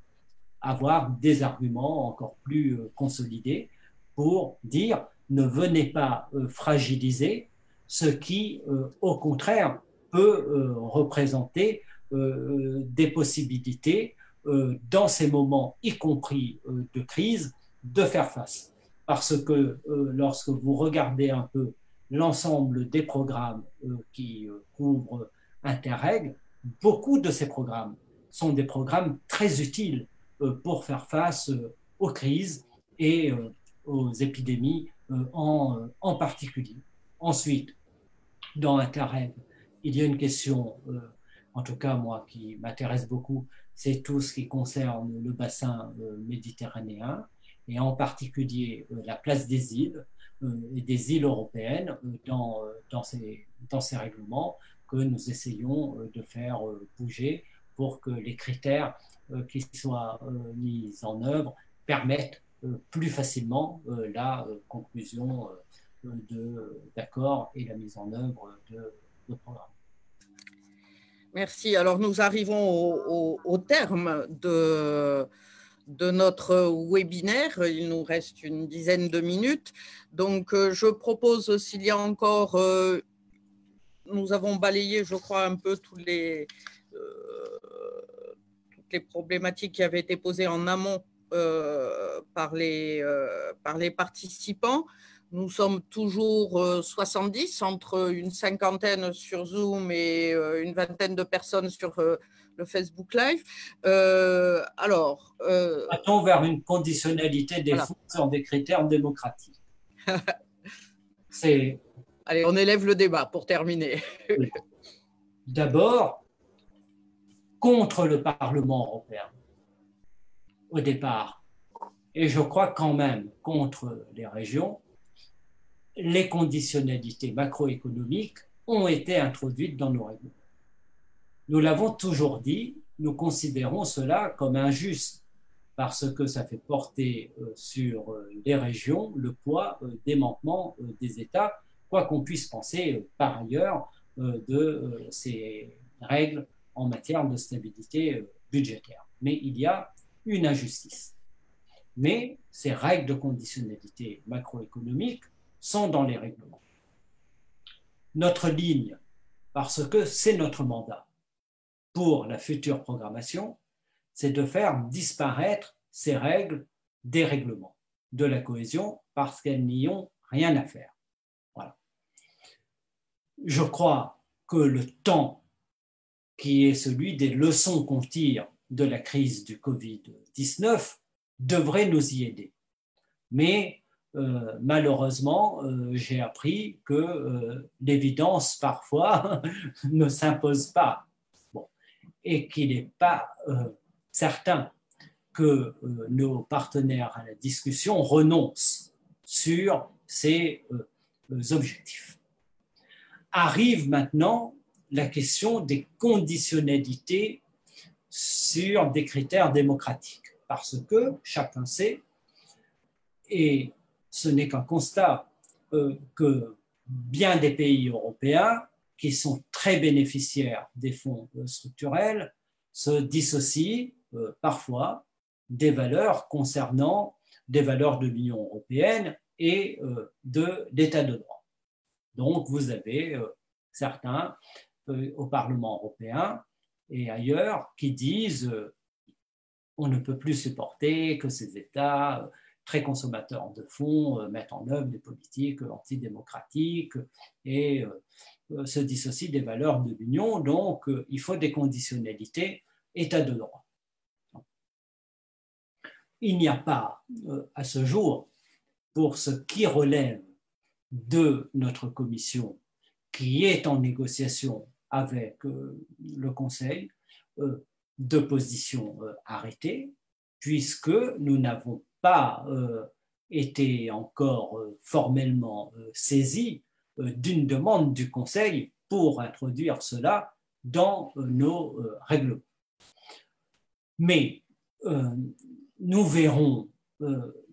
avoir des arguments encore plus euh, consolidés pour dire ne venez pas euh, fragiliser ce qui, euh, au contraire, peut euh, représenter euh, des possibilités euh, dans ces moments, y compris euh, de crise, de faire face. Parce que euh, lorsque vous regardez un peu l'ensemble des programmes euh, qui euh, couvrent Interreg, beaucoup de ces programmes sont des programmes très utiles euh, pour faire face euh, aux crises et euh, aux épidémies euh, en, euh, en particulier. Ensuite, dans Interreg, il y a une question, euh, en tout cas moi, qui m'intéresse beaucoup, c'est tout ce qui concerne le bassin euh, méditerranéen et en particulier euh, la place des îles euh, et des îles européennes euh, dans, euh, dans, ces, dans ces règlements que nous essayons euh, de faire euh, bouger pour que les critères euh, qui soient euh, mis en œuvre permettent euh, plus facilement euh, la euh, conclusion euh, d'accords et la mise en œuvre de programme. Merci. Alors, nous arrivons au, au, au terme de, de notre webinaire. Il nous reste une dizaine de minutes. Donc, je propose, s'il y a encore... Euh, nous avons balayé, je crois, un peu tous les, euh, toutes les problématiques qui avaient été posées en amont euh, par, les, euh, par les participants. Nous sommes toujours soixante-dix, entre une cinquantaine sur Zoom et une vingtaine de personnes sur le Facebook Live. Euh, alors, euh, Partons vers une conditionnalité des voilà. fonds sur des critères démocratiques. C'est... Allez, on élève le débat pour terminer. D'abord, contre le Parlement européen, au départ, et je crois quand même contre les régions, les conditionnalités macroéconomiques ont été introduites dans nos règles. Nous l'avons toujours dit, nous considérons cela comme injuste parce que ça fait porter sur les régions le poids des manquements des États, quoi qu'on puisse penser par ailleurs de ces règles en matière de stabilité budgétaire. Mais il y a une injustice. Mais ces règles de conditionnalité macroéconomique sont dans les règlements. Notre ligne, parce que c'est notre mandat pour la future programmation, c'est de faire disparaître ces règles des règlements de la cohésion parce qu'elles n'y ont rien à faire. Voilà. Je crois que le temps qui est celui des leçons qu'on tire de la crise du Covid dix-neuf devrait nous y aider. Mais euh, malheureusement, euh, j'ai appris que euh, l'évidence parfois ne s'impose pas. Bon. Et qu'il n'est pas euh, certain que euh, nos partenaires à la discussion renoncent sur ces euh, objectifs. Arrive maintenant la question des conditionnalités sur des critères démocratiques, parce que chacun sait, et ce n'est qu'un constat, euh, que bien des pays européens qui sont très bénéficiaires des fonds euh, structurels se dissocient euh, parfois des valeurs concernant des valeurs de l'Union européenne et euh, de l'État de droit. Donc vous avez euh, certains euh, au Parlement européen et ailleurs qui disent euh, on ne peut plus supporter que ces États euh, très consommateurs de fonds euh, mettent en œuvre des politiques euh, antidémocratiques et euh, euh, se dissocient des valeurs de l'Union, donc euh, il faut des conditionnalités État de droit. Il n'y a pas, euh, à ce jour, pour ce qui relève de notre commission, qui est en négociation avec euh, le Conseil, euh, de position euh, arrêtée, puisque nous n'avons pas euh, été encore euh, formellement euh, saisis euh, d'une demande du Conseil pour introduire cela dans euh, nos euh, règlements. Mais euh, nous verrons, euh,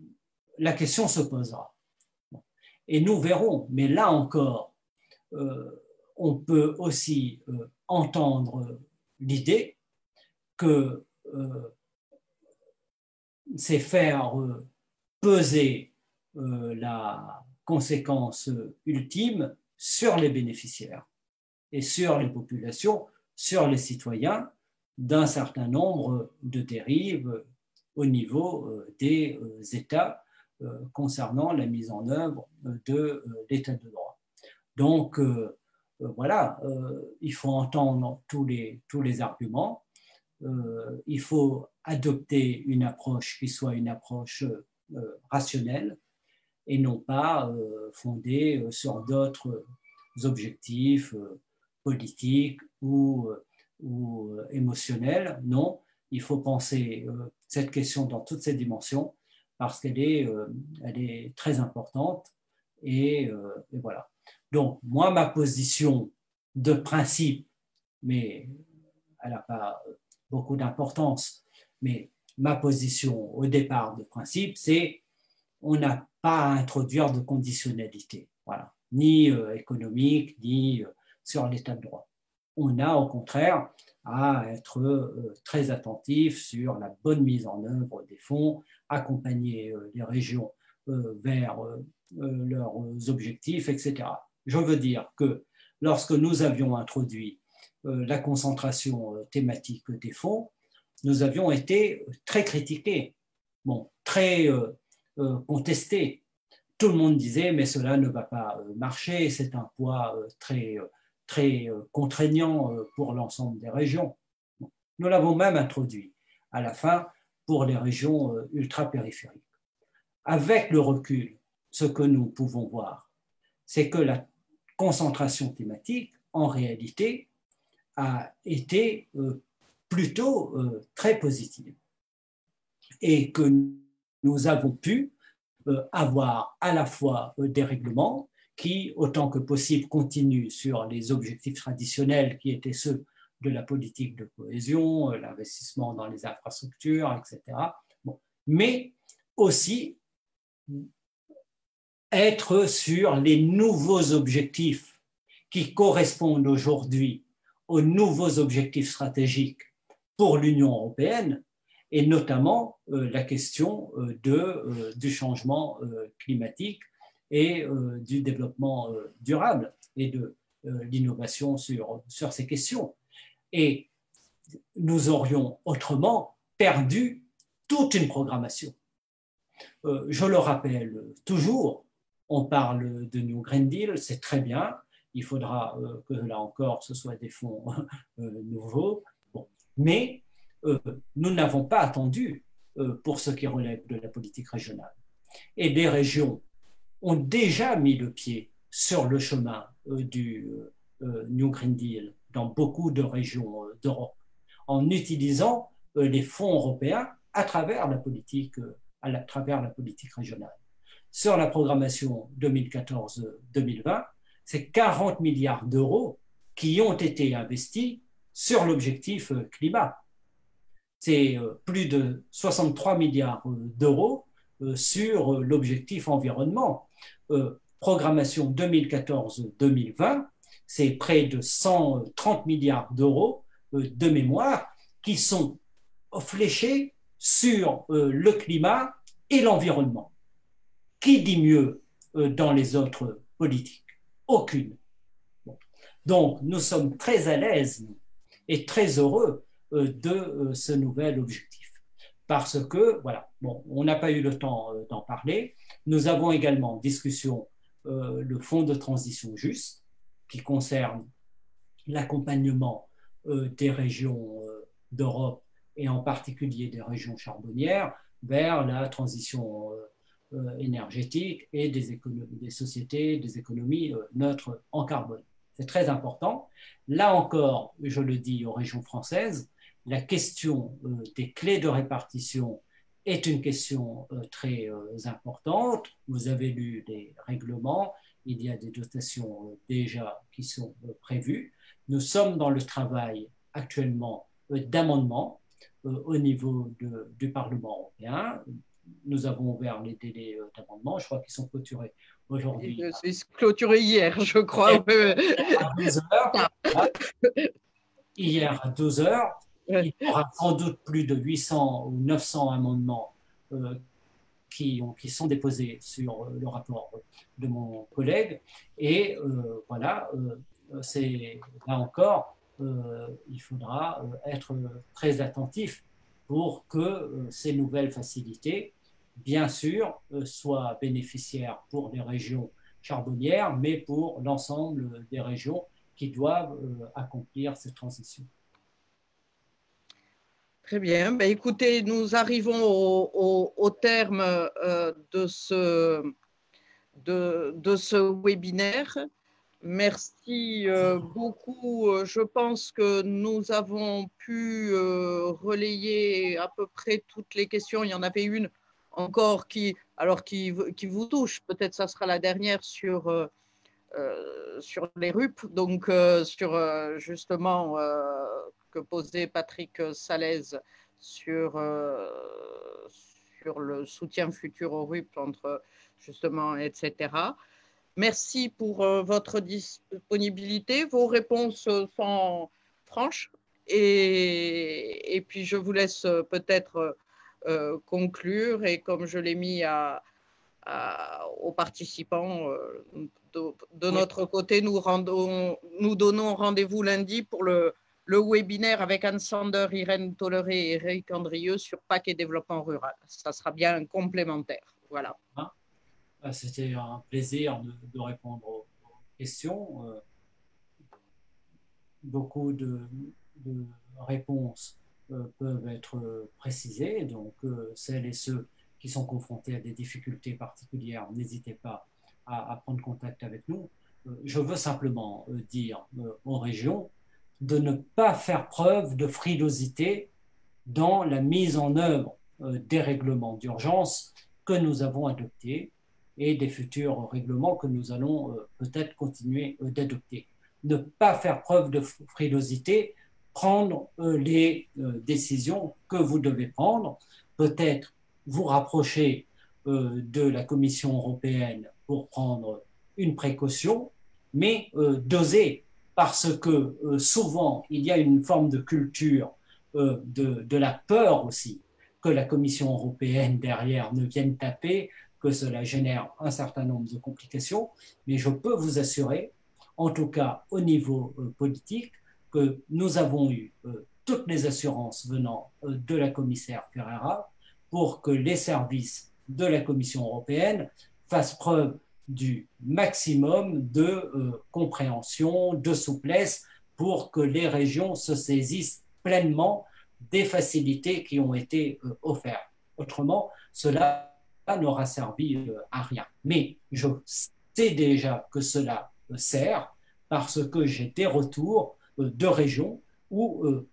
la question se posera. Et nous verrons, mais là encore, euh, on peut aussi euh, entendre l'idée que euh, c'est faire euh, peser euh, la conséquence ultime sur les bénéficiaires et sur les populations, sur les citoyens, d'un certain nombre de dérives au niveau des États concernant la mise en œuvre de l'État de droit. Donc, euh, voilà, euh, il faut entendre tous les, tous les arguments, euh, il faut adopter une approche qui soit une approche euh, rationnelle et non pas euh, fondée sur d'autres objectifs euh, politiques ou, ou euh, émotionnels. Non, il faut penser euh, cette question dans toutes ses dimensions, parce qu'elle est, euh, elle est très importante, et, euh, et voilà. Donc, moi, ma position de principe, mais elle n'a pas beaucoup d'importance, mais ma position au départ de principe, c'est on n'a pas à introduire de conditionnalité, voilà, ni euh, économique, ni euh, sur l'état de droit. On a, au contraire, à être euh, très attentif sur la bonne mise en œuvre des fonds, accompagner euh, les régions euh, vers euh, euh, leurs objectifs, et cetera. Je veux dire que lorsque nous avions introduit euh, la concentration euh, thématique des fonds, nous avions été très critiqués, bon, très euh, euh, contestés. Tout le monde disait « mais cela ne va pas euh, marcher, c'est un poids euh, très… Euh, très contraignant pour l'ensemble des régions ». Nous l'avons même introduit à la fin pour les régions ultra-périphériques. Avec le recul, ce que nous pouvons voir, c'est que la concentration thématique, en réalité, a été plutôt très positive et que nous avons pu avoir à la fois des règlements qui, autant que possible, continue sur les objectifs traditionnels qui étaient ceux de la politique de cohésion, l'investissement dans les infrastructures, et cetera. Bon. Mais aussi être sur les nouveaux objectifs qui correspondent aujourd'hui aux nouveaux objectifs stratégiques pour l'Union européenne, et notamment euh, la question euh, de, euh, du changement euh, climatique et euh, du développement euh, durable et de euh, l'innovation sur, sur ces questions. Et nous aurions autrement perdu toute une programmation. Euh, je le rappelle toujours, on parle de New Green Deal, c'est très bien, il faudra euh, que là encore ce soit des fonds euh, nouveaux, bon. Mais euh, nous n'avons pas attendu euh, pour ce qui relève de la politique régionale. Et des régions ont déjà mis le pied sur le chemin euh, du euh, New Green Deal dans beaucoup de régions euh, d'Europe, en utilisant euh, les fonds européens à travers la politique euh, à, la, à travers la politique régionale. Sur la programmation deux mille quatorze deux mille vingt, c'est quarante milliards d'euros qui ont été investis sur l'objectif climat. C'est plus de soixante-trois milliards d'euros sur l'objectif environnement. Programmation deux mille quatorze deux mille vingt, c'est près de cent trente milliards d'euros de mémoire qui sont fléchés sur le climat et l'environnement. Qui dit mieux dans les autres politiques? Aucune. Donc, nous sommes très à l'aise et très heureux de ce nouvel objectif. Parce que, voilà, bon, on n'a pas eu le temps d'en parler. Nous avons également en discussion le fonds de transition juste, qui concerne l'accompagnement des régions d'Europe et en particulier des régions charbonnières vers la transition Euh, énergétique et des, économies, des sociétés, des économies euh, neutres en carbone. C'est très important. Là encore, je le dis aux régions françaises, la question euh, des clés de répartition est une question euh, très euh, importante. Vous avez lu les règlements, il y a des dotations euh, déjà qui sont euh, prévues. Nous sommes dans le travail actuellement euh, d'amendements euh, au niveau de, du Parlement européen. Nous avons ouvert les délais d'amendement, je crois qu'ils sont clôturés aujourd'hui. Ils sont clôturés hier, je crois. Hier à douze heures, il y aura sans doute plus de huit cents ou neuf cents amendements euh, qui, ont, qui sont déposés sur le rapport de mon collègue. Et euh, voilà, euh, c'est là encore, euh, il faudra être très attentif pour que euh, ces nouvelles facilités, bien sûr, euh, soient bénéficiaires pour les régions charbonnières, mais pour l'ensemble des régions qui doivent euh, accomplir cette transition. Très bien. Ben, écoutez, nous arrivons au, au, au terme euh, de, ce, de, de ce webinaire. Merci euh, beaucoup. Je pense que nous avons pu euh, relayer à peu près toutes les questions. Il y en avait une encore qui, alors qui, qui vous touche. Peut-être ça sera la dernière sur, euh, sur les R U P, donc euh, sur euh, justement euh, que posait Patrick Salès sur, euh, sur le soutien futur aux R U P entre justement, et cetera. Merci pour euh, votre disponibilité. Vos réponses euh, sont franches. Et, et puis, je vous laisse euh, peut-être euh, conclure. Et comme je l'ai mis à, à, aux participants, euh, de, de notre côté, nous, rendons, nous donnons rendez-vous lundi pour le, le webinaire avec Anne Sander, Irène Toleré et Eric Andrieux sur P A C et développement rural. Ça sera bien complémentaire. Voilà. Hein? C'était un plaisir de, de répondre aux questions. Euh, beaucoup de, de réponses euh, peuvent être précisées, donc euh, celles et ceux qui sont confrontés à des difficultés particulières, n'hésitez pas à, à prendre contact avec nous. Euh, je veux simplement euh, dire euh, aux régions de ne pas faire preuve de frilosité dans la mise en œuvre euh, des règlements d'urgence que nous avons adoptés et des futurs règlements que nous allons peut-être continuer d'adopter. Ne pas faire preuve de frilosité, prendre les décisions que vous devez prendre, peut-être vous rapprocher de la Commission européenne pour prendre une précaution, mais doser, parce que souvent il y a une forme de culture de, de la peur aussi, que la Commission européenne derrière ne vienne taper, que cela génère un certain nombre de complications, mais je peux vous assurer, en tout cas au niveau euh, politique, que nous avons eu euh, toutes les assurances venant euh, de la commissaire Ferreira pour que les services de la Commission européenne fassent preuve du maximum de euh, compréhension, de souplesse, pour que les régions se saisissent pleinement des facilités qui ont été euh, offertes. Autrement, cela n'aura servi euh, à rien. Mais je sais déjà que cela euh, sert, parce que j'ai des retours euh, de régions où, euh,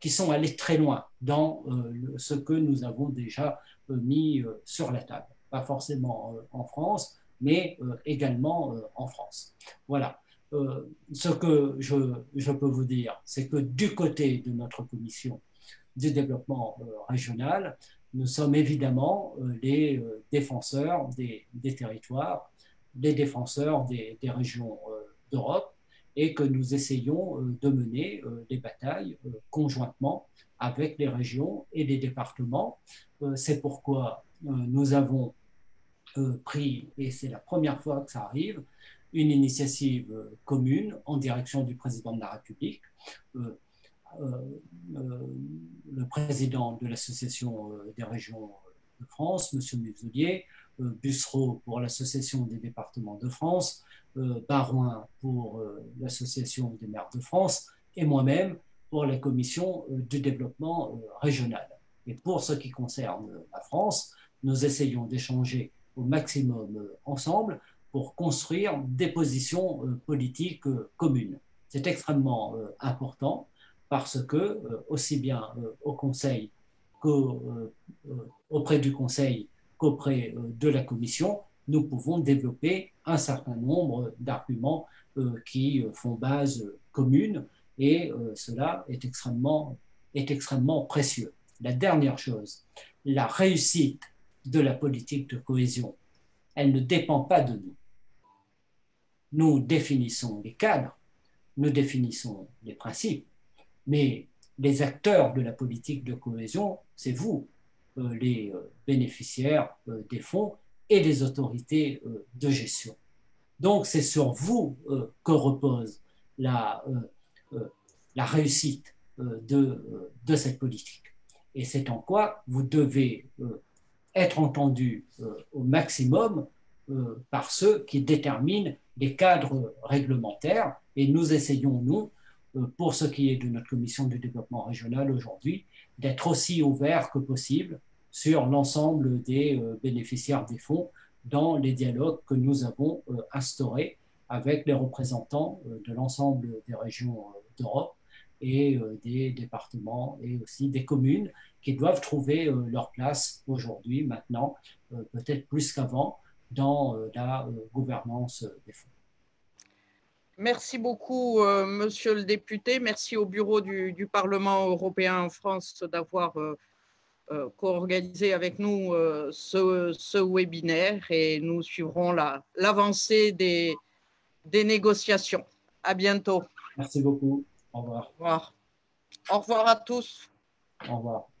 qui sont allées très loin dans euh, ce que nous avons déjà euh, mis euh, sur la table. Pas forcément euh, en France, mais euh, également euh, en France. Voilà. Euh, ce que je, je peux vous dire, c'est que du côté de notre commission du développement euh, régional, nous sommes évidemment euh, les euh, défenseurs des, des territoires, les défenseurs des, des régions euh, d'Europe, et que nous essayons euh, de mener euh, des batailles euh, conjointement avec les régions et les départements. Euh, c'est pourquoi euh, nous avons Euh, pris, et c'est la première fois que ça arrive, une initiative euh, commune en direction du président de la République. Euh, euh, euh, le président de l'association euh, des régions de France, M. Muselier, euh, Bussereau pour l'association des départements de France, euh, Baroin pour euh, l'association des maires de France, et moi-même pour la commission euh, du développement euh, régional. Et pour ce qui concerne euh, la France, nous essayons d'échanger au maximum euh, ensemble pour construire des positions euh, politiques euh, communes. C'est extrêmement euh, important parce que, euh, aussi bien euh, au Conseil qu'auprès euh, du Conseil qu'auprès euh, de la Commission, nous pouvons développer un certain nombre d'arguments euh, qui euh, font base euh, commune, et euh, cela est extrêmement, est extrêmement précieux. La dernière chose, la réussite de la politique de cohésion, elle ne dépend pas de nous. Nous définissons les cadres, nous définissons les principes, mais les acteurs de la politique de cohésion, c'est vous, les bénéficiaires des fonds et les autorités de gestion. Donc c'est sur vous que repose la, la réussite de, de cette politique. Et c'est en quoi vous devez être entendu euh, au maximum euh, par ceux qui déterminent les cadres réglementaires. Et nous essayons, nous, euh, pour ce qui est de notre commission du développement régional aujourd'hui, d'être aussi ouverts que possible sur l'ensemble des euh, bénéficiaires des fonds dans les dialogues que nous avons euh, instaurés avec les représentants euh, de l'ensemble des régions euh, d'Europe et euh, des départements et aussi des communes qui doivent trouver euh, leur place aujourd'hui, maintenant, euh, peut-être plus qu'avant, dans euh, la euh, gouvernance euh, des fonds. Merci beaucoup, euh, Monsieur le député. Merci au bureau du, du Parlement européen en France d'avoir euh, euh, co-organisé avec nous euh, ce, ce webinaire, et nous suivrons la, l'avancée des, des négociations. À bientôt. Merci beaucoup. Au revoir. Au revoir. Au revoir à tous. Au revoir.